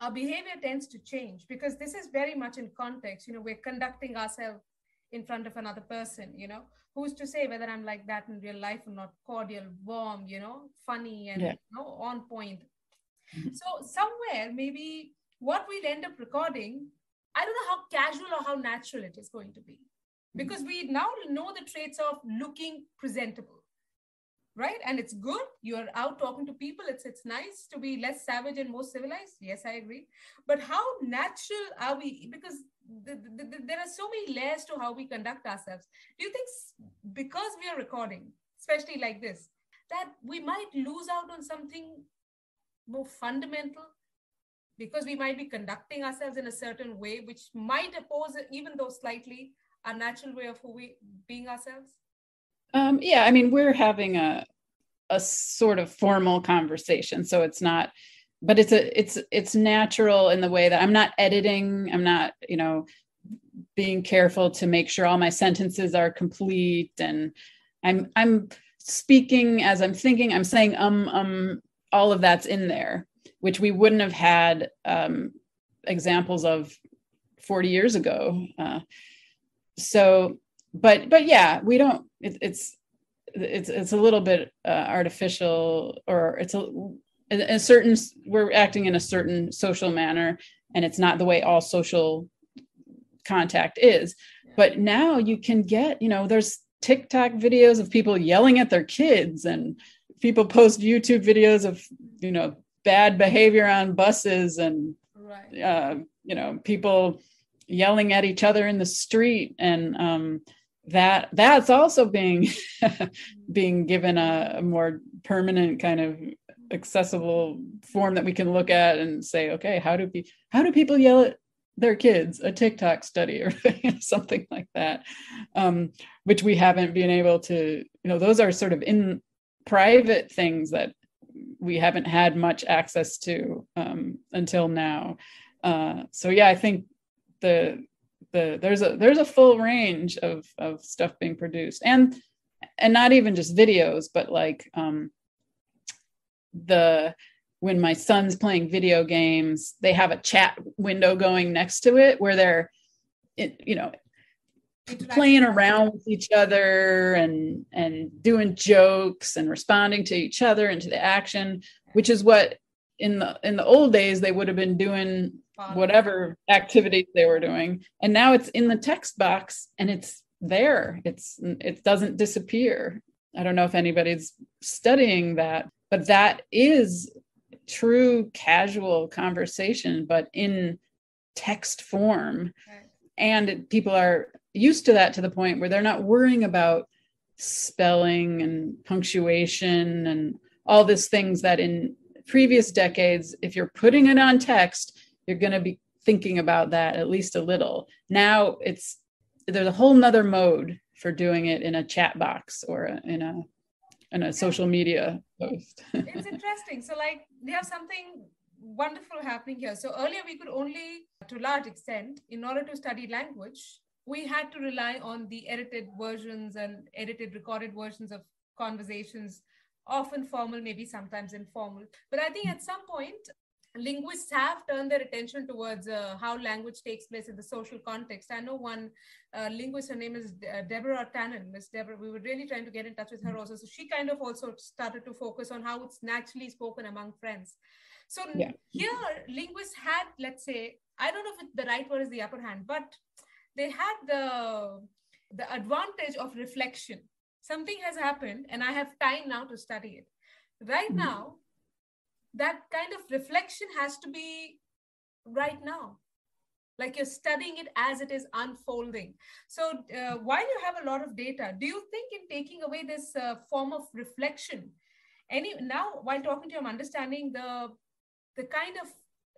our behavior tends to change, because this is very much in context. You know, we're conducting ourselves in front of another person, you know, who's to say whether I'm like that in real life or not, cordial, warm, you know, funny, and yeah. you know, on point. So somewhere, maybe what we'll end up recording, I don't know how casual or how natural it is going to be. Because we now know the traits of looking presentable, right? And it's good. You're out talking to people. It's it's nice to be less savage and more civilized. Yes, I agree. But how natural are we? Because the, the, the, there are so many layers to how we conduct ourselves. Do you think because we are recording, especially like this, that we might lose out on something more fundamental? Because we might be conducting ourselves in a certain way, which might oppose, even though slightly, a natural way of who we being ourselves? Um, yeah, I mean, we're having a a sort of formal conversation, so it's not, but it's a it's it's natural in the way that I'm not editing, I'm not, you know, being careful to make sure all my sentences are complete, and I'm I'm speaking as I'm thinking, I'm saying um um all of that's in there, which we wouldn't have had um, examples of forty years ago. Uh, So, but, but yeah, we don't, it, it's, it's, it's a little bit uh, artificial, or it's a, a certain, we're acting in a certain social manner, and it's not the way all social contact is. Yeah. But now you can get, you know, there's TikTok videos of people yelling at their kids, and people post YouTube videos of, you know, bad behavior on buses, and, right. uh, you know, people yelling at each other in the street, and um, that that's also being being given a, a more permanent kind of accessible form that we can look at and say, okay, how do people how do people yell at their kids? A TikTok study or something like that, um, which we haven't been able to. You know, those are sort of in private things that we haven't had much access to um, until now. Uh, so yeah, I think. The the there's a there's a full range of of stuff being produced, and and not even just videos, but like um, the when my son's playing video games, they have a chat window going next to it where they're you know playing around with each other and and doing jokes and responding to each other and to the action, which is what in the in the old days they would have been doing. Whatever activities they were doing, and now it's in the text box, and it's there. It's it doesn't disappear. I don't know if anybody's studying that, but that is true casual conversation, but in text form. Right. And people are used to that to the point where they're not worrying about spelling and punctuation and all these things that in previous decades, if you're putting it on text, you're going to be thinking about that at least a little. Now it's, there's a whole nother mode for doing it in a chat box or in a, in a social media post. It's interesting. So like they have something wonderful happening here. So earlier we could only, to large extent, in order to study language, we had to rely on the edited versions and edited recorded versions of conversations, often formal, maybe sometimes informal. But I think at some point, linguists have turned their attention towards uh, how language takes place in the social context. I know one uh, linguist, her name is Deborah Tannen, Miss Deborah. We were really trying to get in touch with her also. So she kind of also started to focus on how it's naturally spoken among friends. So yeah. Here, linguists had, let's say, I don't know if the right word is the upper hand, but they had the, the advantage of reflection. Something has happened and I have time now to study it. Right mm-hmm. now, that kind of reflection has to be right now. Like you're studying it as it is unfolding. So uh, while you have a lot of data, do you think in taking away this uh, form of reflection, any now while talking to you, I'm understanding the, the kind of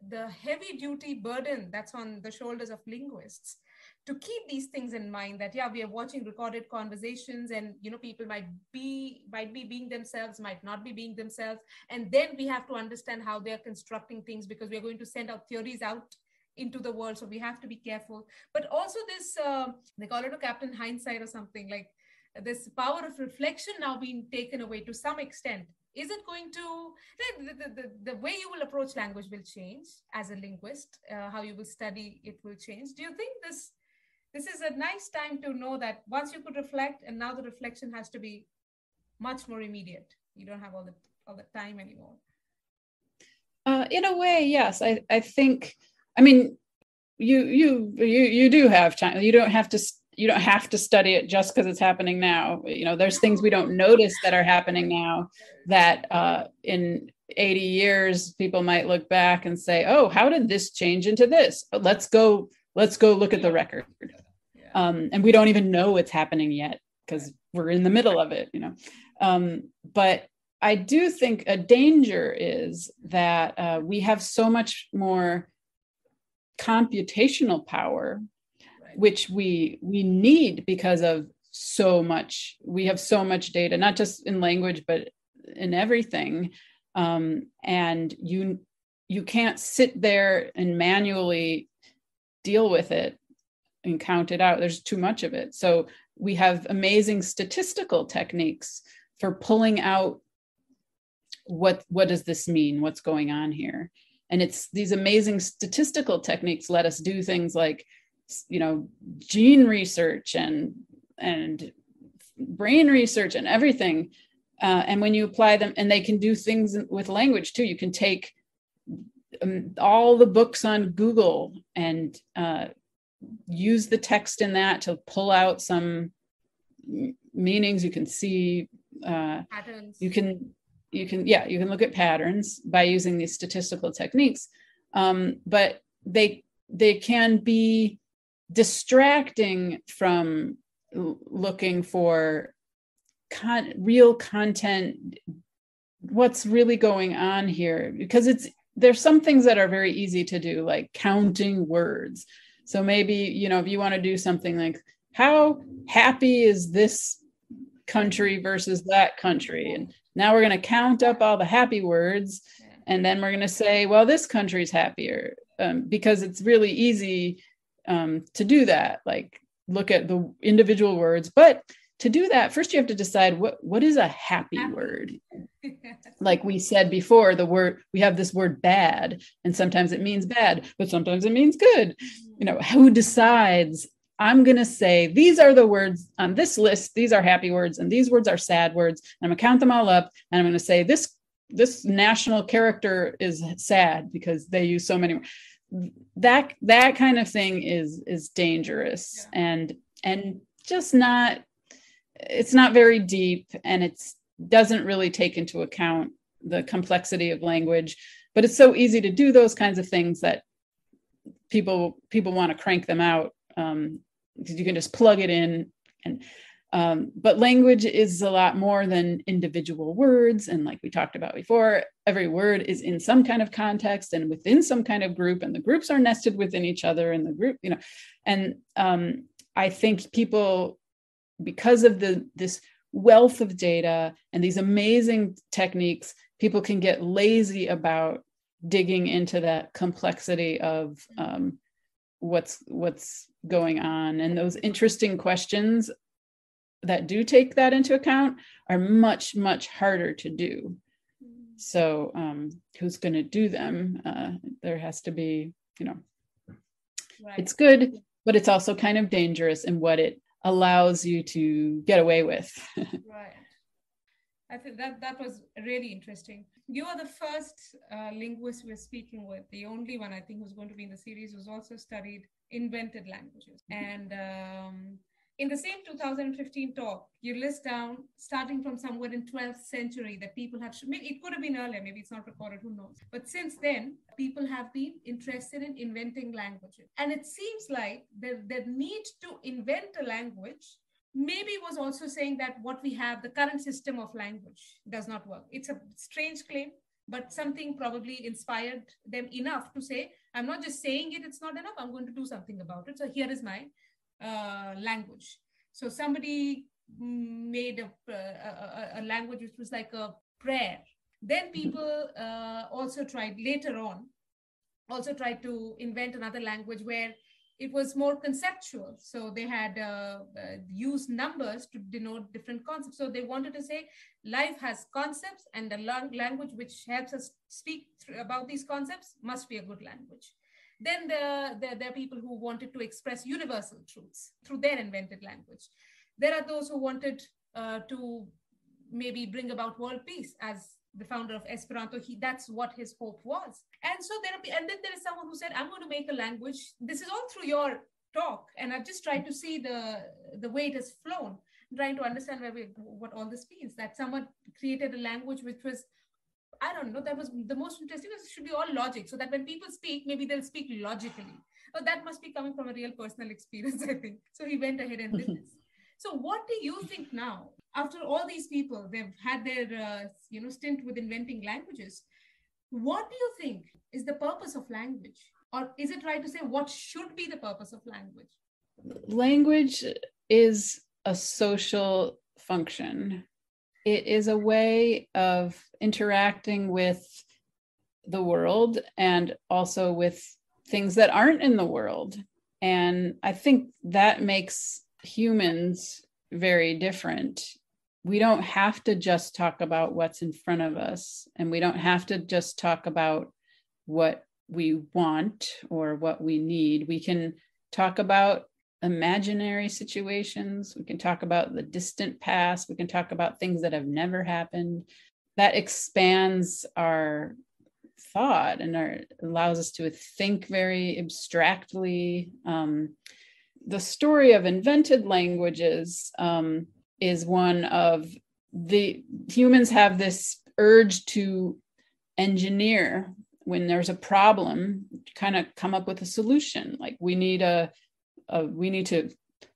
the heavy duty burden that's on the shoulders of linguists to keep these things in mind that, yeah, we are watching recorded conversations and, you know, people might be, might be being themselves, might not be being themselves. And then we have to understand how they're constructing things because we're going to send our theories out into the world. So we have to be careful, but also this, uh, they call it a Captain Hindsight or something, like this power of reflection now being taken away to some extent. Is it going to, the, the, the, the way you will approach language will change as a linguist, uh, how you will study it will change. Do you think this, this is a nice time to know that once you could reflect and now the reflection has to be much more immediate. You don't have all the, all the time anymore. Uh, in a way, yes. I, I think, I mean, you, you, you, you do have time. You don't have to st- You don't have to study it just because it's happening now. You know, there's things we don't notice that are happening now that uh, in eighty years, people might look back and say, oh, how did this change into this? Let's go, let's go look at the record. Yeah. Um, and we don't even know it's happening yet because we're in the middle of it, you know. Um, but I do think a danger is that uh, we have so much more computational power, which we we need because of so much, we have so much data, not just in language, but in everything. Um, and you, you can't sit there and manually deal with it and count it out. There's too much of it. So we have amazing statistical techniques for pulling out what, what does this mean? What's going on here? And it's these amazing statistical techniques let us do things like, you know, gene research and and brain research and everything. Uh, and when you apply them, and they can do things with language too. You can take um, all the books on Google and uh, use the text in that to pull out some meanings. You can see uh, patterns. You can you can yeah you can look at patterns by using these statistical techniques. Um, but they they can be distracting from looking for con- real content, what's really going on here, because it's there's some things that are very easy to do, like counting words. So maybe, you know, if you want to do something like how happy is this country versus that country, and now we're going to count up all the happy words, and then we're going to say, well, this country's happier, um, because it's really easy Um, to do that, like look at the individual words. But to do that, first you have to decide what, what is a happy, happy. word. Like we said before, the word, we have this word bad, and sometimes it means bad, but sometimes it means good. You know, who decides, I'm going to say, these are the words on this list. These are happy words, and these words are sad words. And I'm going to count them all up. And I'm going to say this, this national character is sad because they use so many words. That that kind of thing is is dangerous, yeah. and and just not, it's not very deep, and it's doesn't really take into account the complexity of language. But it's so easy to do those kinds of things that people people want to crank them out, um, because you can just plug it in. And um, but language is a lot more than individual words, and like we talked about before, every word is in some kind of context and within some kind of group, and the groups are nested within each other in the group, you know. And um, I think people, because of the this wealth of data and these amazing techniques, people can get lazy about digging into that complexity of um, what's what's going on. And those interesting questions that do take that into account are much, much harder to do. So um, who's going to do them? Uh, there has to be, you know, right. It's good, but it's also kind of dangerous in what it allows you to get away with. Right. I think that that was really interesting. You are the first uh, linguist we're speaking with. The only one I think who's going to be in the series who's also studied invented languages. And um, in the same two thousand fifteen talk, you list down, starting from somewhere in twelfth century, that people have, it could have been earlier, maybe it's not recorded, who knows. But since then, people have been interested in inventing languages. And it seems like the, the need to invent a language maybe was also saying that what we have, the current system of language, does not work. It's a strange claim, but something probably inspired them enough to say, I'm not just saying it, it's not enough, I'm going to do something about it. So here is my uh, language. So somebody made a, a, a language which was like a prayer. Then people uh, also tried later on, also tried to invent another language where it was more conceptual. So they had uh, uh, used numbers to denote different concepts. So they wanted to say life has concepts, and the language which helps us speak th- about these concepts must be a good language. Then there, there, there are people who wanted to express universal truths through their invented language. There are those who wanted uh, to maybe bring about world peace, as the founder of Esperanto, he, that's what his hope was. And so there, and then there is someone who said, I'm going to make a language. This is all through your talk. And I've just tried to see the, the way it has flown, I'm trying to understand where we, what all this means, that someone created a language which was, I don't know, that was the most interesting, it should be all logic. So that when people speak, maybe they'll speak logically. But that must be coming from a real personal experience, I think. So he went ahead and did this. So what do you think now? After all these people, they've had their uh, you know, stint with inventing languages. What do you think is the purpose of language? Or is it right to say what should be the purpose of language? Language is a social function. It is a way of interacting with the world and also with things that aren't in the world. And I think that makes humans very different. We don't have to just talk about what's in front of us, and we don't have to just talk about what we want or what we need. We can talk about imaginary situations. We can talk about the distant past. We can talk about things that have never happened. That expands our thought and our, allows us to think very abstractly. Um, The story of invented languages um, is one of the humans have this urge to engineer when there's a problem, kind of come up with a solution. Like we need a, a we need to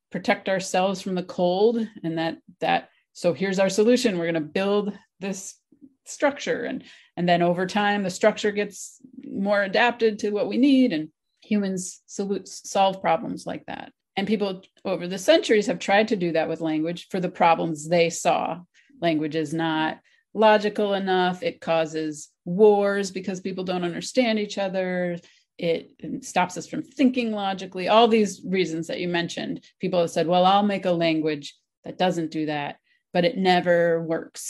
protect ourselves from the cold, and that that so here's our solution. We're going to build this structure, and and then over time the structure gets more adapted to what we need, and humans solve problems like that. And people over the centuries have tried to do that with language for the problems they saw. Language is not logical enough. It causes wars because people don't understand each other. It stops us from thinking logically. All these reasons that you mentioned, people have said, well, I'll make a language that doesn't do that, but it never works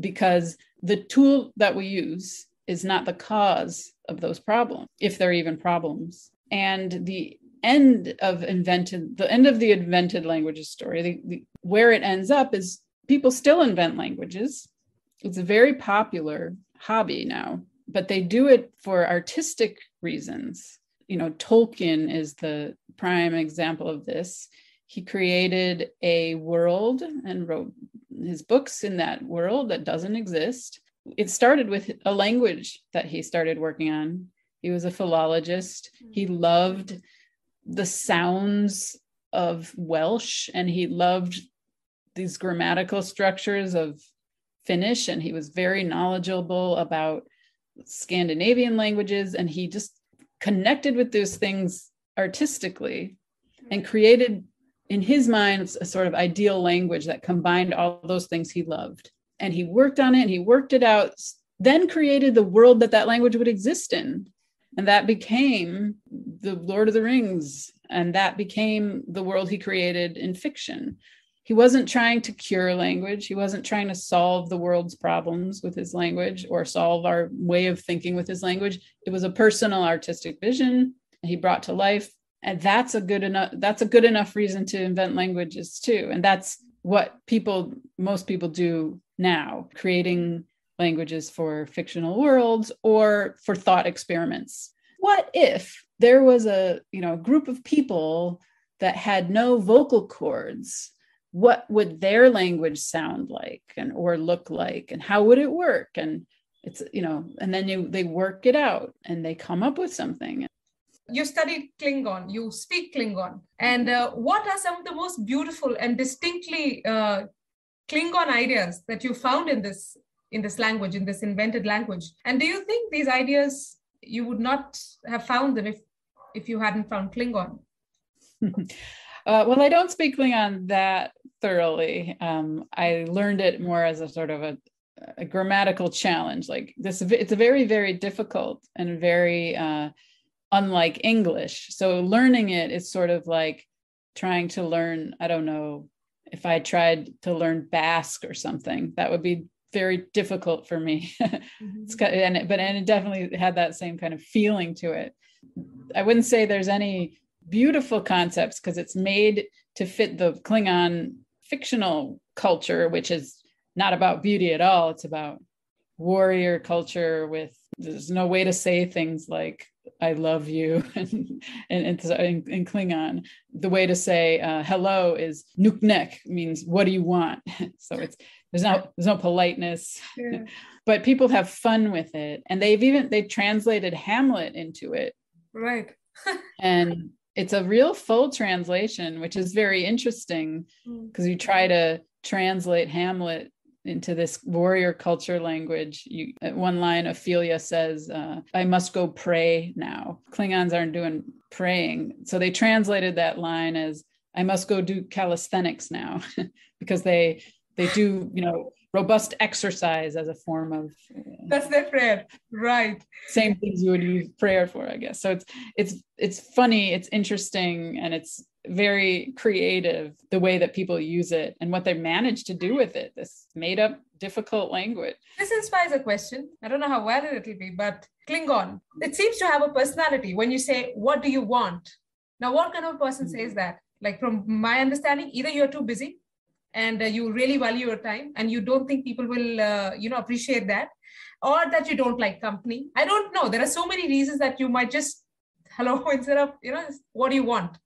because the tool that we use is not the cause of those problems, if they're even problems. And the end of invented, the end of the invented languages story, the, the, where it ends up is people still invent languages. It's a very popular hobby now, but they do it for artistic reasons. You know, Tolkien is the prime example of this. He created a world and wrote his books in that world that doesn't exist. It started with a language that he started working on. He was a philologist. He loved the sounds of Welsh, and he loved these grammatical structures of Finnish, and he was very knowledgeable about Scandinavian languages, and he just connected with those things artistically and created, in his mind, a sort of ideal language that combined all those things he loved. And he worked on it and he worked it out then created the world that that language would exist in. And that became the Lord of the Rings. And that became the world he created in fiction. He wasn't trying to cure language. He wasn't trying to solve the world's problems with his language or solve our way of thinking with his language. It was a personal artistic vision he brought to life. And that's a good enough, that's a good enough reason to invent languages too. And that's what people, most people do now, creating languages for fictional worlds or for thought experiments. What if there was a, you know, a group of people that had no vocal cords? What would their language sound like and or look like, and how would it work? And it's, you know, and then you, they work it out and they come up with something. You studied Klingon, you speak Klingon. And uh, what are some of the most beautiful and distinctly uh, Klingon ideas that you found in this in this language, in this invented language? And do you think these ideas, you would not have found them if, if you hadn't found Klingon? uh, well, I don't speak Klingon that thoroughly. Um, I learned it more as a sort of a, a grammatical challenge. Like this, it's a very, very difficult and very... Uh, unlike English. So learning it is sort of like trying to learn, I don't know, if I tried to learn Basque or something, that would be very difficult for me. Mm-hmm. It's got, and it, but and it definitely had that same kind of feeling to it. I wouldn't say there's any beautiful concepts because it's made to fit the Klingon fictional culture, which is not about beauty at all. It's about warrior culture with, there's no way to say things like, I love you, and, and, and so in, in Klingon, the way to say uh, hello is "nuknek," means "what do you want?" So it's there's no there's no politeness, yeah. But people have fun with it, and they've even they translated Hamlet into it, right? And it's a real full translation, which is very interesting because you try to translate Hamlet into this warrior culture language. You, at one line, Ophelia says, uh, I must go pray now. Klingons aren't doing praying. So they translated that line as, I must go do calisthenics now, because they they do, you know, robust exercise as a form of... Uh, That's their prayer, right. Same things you would use prayer for, I guess. So it's it's it's funny, it's interesting, and it's very creative the way that people use it and what they manage to do with it, this made up difficult language. This inspires a question. I don't know how valid it'll be, but Klingon, it seems to have a personality when you say, what do you want? Now, what kind of person mm-hmm. says that? Like from my understanding, either you're too busy and uh, you really value your time and you don't think people will, uh, you know, appreciate that, or that you don't like company. I don't know. There are so many reasons that you might just hello instead of, you know, what do you want?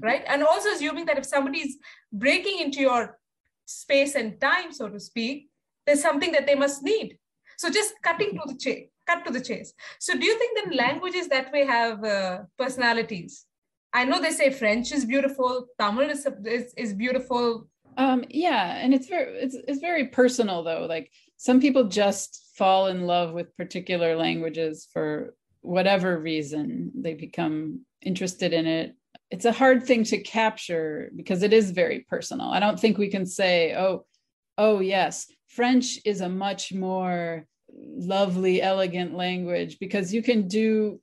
Right. And also assuming that if somebody's breaking into your space and time, so to speak, there's something that they must need. So just cutting to the chase, cut to the chase. So do you think that languages that way have uh, personalities? I know they say French is beautiful. Tamil is, is, is beautiful. Um, yeah. And it's very, it's, it's very personal though. Like some people just fall in love with particular languages for whatever reason. They become interested in it. It's a hard thing to capture because it is very personal. I don't think we can say, oh, oh yes, French is a much more lovely, elegant language, because you can do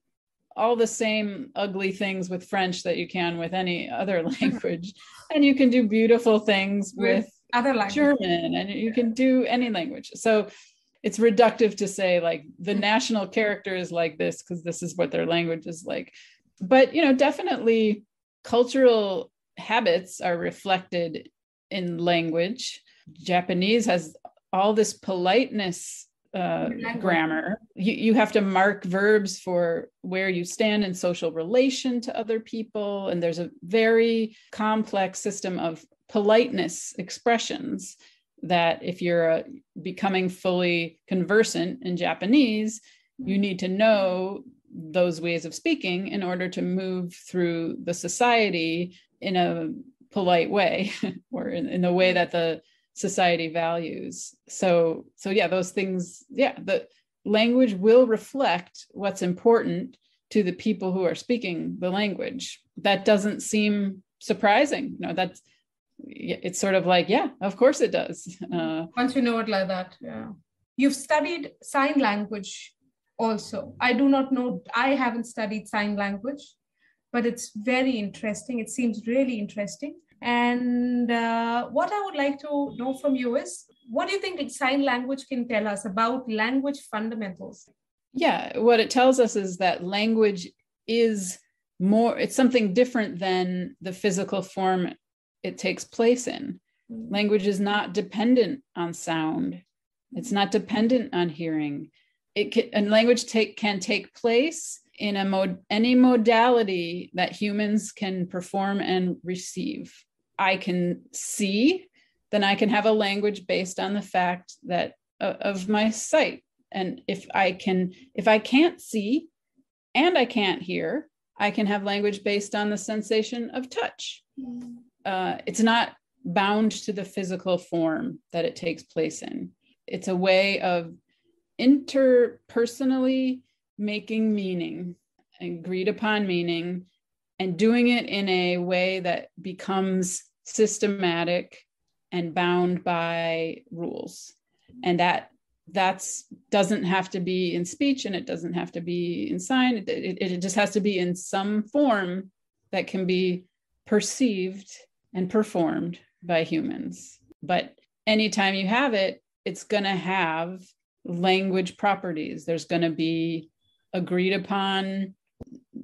all the same ugly things with French that you can with any other language. And you can do beautiful things with, with other language. German, and you can do any language. So it's reductive to say like the national character is like this because this is what their language is like. But, you know, definitely, cultural habits are reflected in language. Japanese has all this politeness uh, grammar. You, you have to mark verbs for where you stand in social relation to other people. And there's a very complex system of politeness expressions that if you're uh, becoming fully conversant in Japanese, you need to know those ways of speaking in order to move through the society in a polite way or in, in the way that the society values. So, so yeah, those things, yeah, the language will reflect what's important to the people who are speaking the language. That doesn't seem surprising. You know, that's, it's sort of like, yeah, of course it does. Uh, Once you know it like that, yeah. You've studied sign language also. I do not know, I haven't studied sign language, but it's very interesting. It seems really interesting. And uh, what I would like to know from you is, what do you think sign language can tell us about language fundamentals? Yeah, what it tells us is that language is more, it's something different than the physical form it takes place in. Language is not dependent on sound. It's not dependent on hearing. It can, and language take, can take place in a mod, any modality that humans can perform and receive. I can see, then I can have a language based on the fact that uh, of my sight. And if I can, if I can't see and I can't hear, I can have language based on the sensation of touch. Uh, it's not bound to the physical form that it takes place in. It's a way of interpersonally making meaning, and agreed upon meaning, and doing it in a way that becomes systematic and bound by rules. And that that's doesn't have to be in speech, and it doesn't have to be in sign. It, it, it just has to be in some form that can be perceived and performed by humans. But anytime you have it, it's going to have language properties. There's going to be agreed upon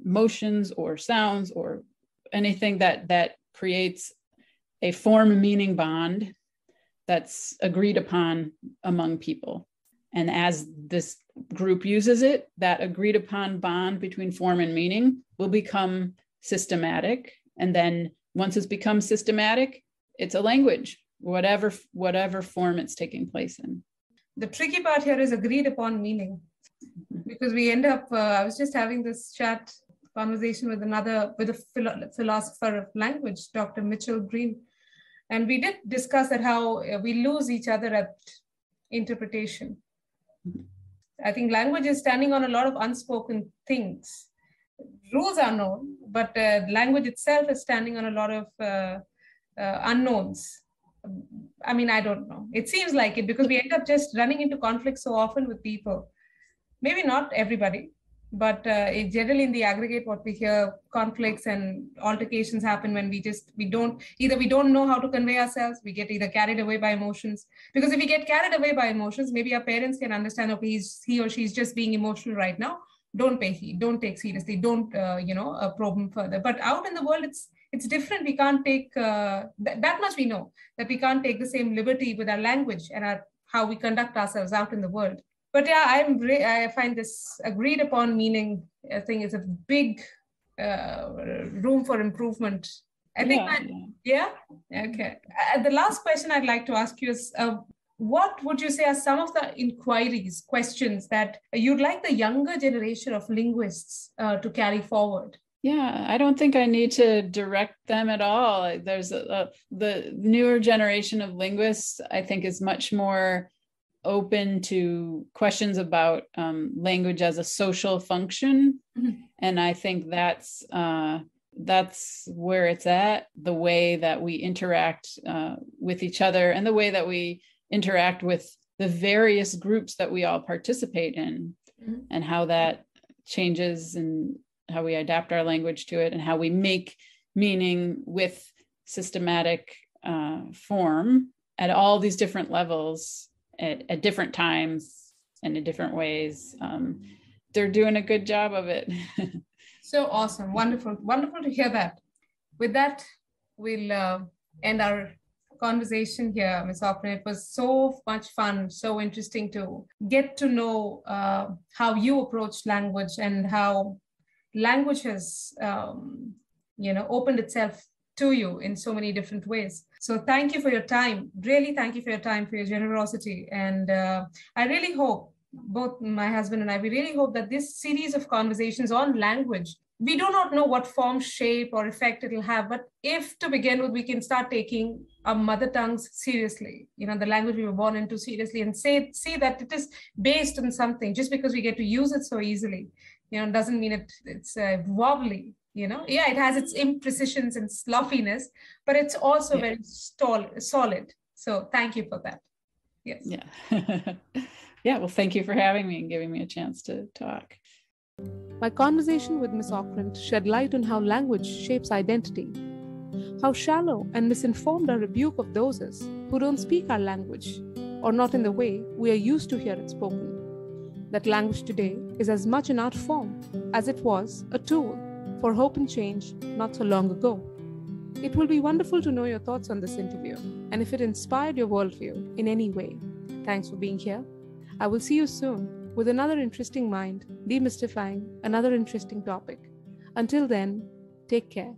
motions or sounds or anything that that creates a form meaning bond that's agreed upon among people. And as this group uses it, that agreed upon bond between form and meaning will become systematic. And then once it's become systematic, it's a language, whatever, whatever form it's taking place in. The tricky part here is agreed upon meaning, because we end up, uh, I was just having this chat conversation with another, with a philo- philosopher of language, Doctor Mitchell Green. And we did discuss that how we lose each other at interpretation. I think language is standing on a lot of unspoken things. Rules are known, but uh, language itself is standing on a lot of uh, uh, unknowns. I mean, I don't know. It seems like it, because we end up just running into conflict so often with people. Maybe not everybody, but uh, it generally in the aggregate, what we hear, conflicts and altercations happen when we just, we don't, either we don't know how to convey ourselves, we get either carried away by emotions. Because if we get carried away by emotions, maybe our parents can understand, okay, he's, he or she's just being emotional right now. Don't pay heed, don't take seriously, don't, uh, you know, uh, probe him further. But out in the world, it's, It's different. We can't take, uh, th- that much we know, that we can't take the same liberty with our language and our, how we conduct ourselves out in the world. But yeah, I'm re- I find this agreed upon meaning uh, thing is a big uh, room for improvement. I think, yeah. I, yeah? Okay. Uh, the last question I'd like to ask you is, uh, what would you say are some of the inquiries, questions that you'd like the younger generation of linguists uh, to carry forward? Yeah, I don't think I need to direct them at all. There's a, a, the newer generation of linguists, I think, is much more open to questions about um, language as a social function. Mm-hmm. And I think that's uh, that's where it's at, the way that we interact uh, with each other and the way that we interact with the various groups that we all participate in, mm-hmm. and how that changes and how we adapt our language to it, and how we make meaning with systematic uh, form at all these different levels, at, at different times and in different ways. Um, they're doing a good job of it. So awesome. Wonderful. Wonderful to hear that. With that, we'll uh, end our conversation here, Miz Okrent. It was so much fun, so interesting to get to know uh, how you approach language and how language has, um, you know, opened itself to you in so many different ways. So thank you for your time. Really, thank you for your time, for your generosity. And uh, I really hope, both my husband and I, we really hope that this series of conversations on language, we do not know what form, shape, or effect it'll have, but if to begin with, we can start taking our mother tongues seriously, you know, the language we were born into seriously, and say, see that it is based on something. Just because we get to use it so easily, you know, doesn't mean it, it's uh, wobbly, you know. Yeah, it has its imprecisions and sloppiness, but it's also yeah. very stol- solid. So thank you for that. Yes. Yeah. yeah, well, thank you for having me and giving me a chance to talk. My conversation with Miz Okrent shed light on how language shapes identity, how shallow and misinformed our rebuke of those is who don't speak our language, or not in the way we are used to hear it spoken. That language today is as much an art form as it was a tool for hope and change not so long ago. It will be wonderful to know your thoughts on this interview and if it inspired your worldview in any way. Thanks for being here. I will see you soon with another interesting mind demystifying another interesting topic. Until then, take care.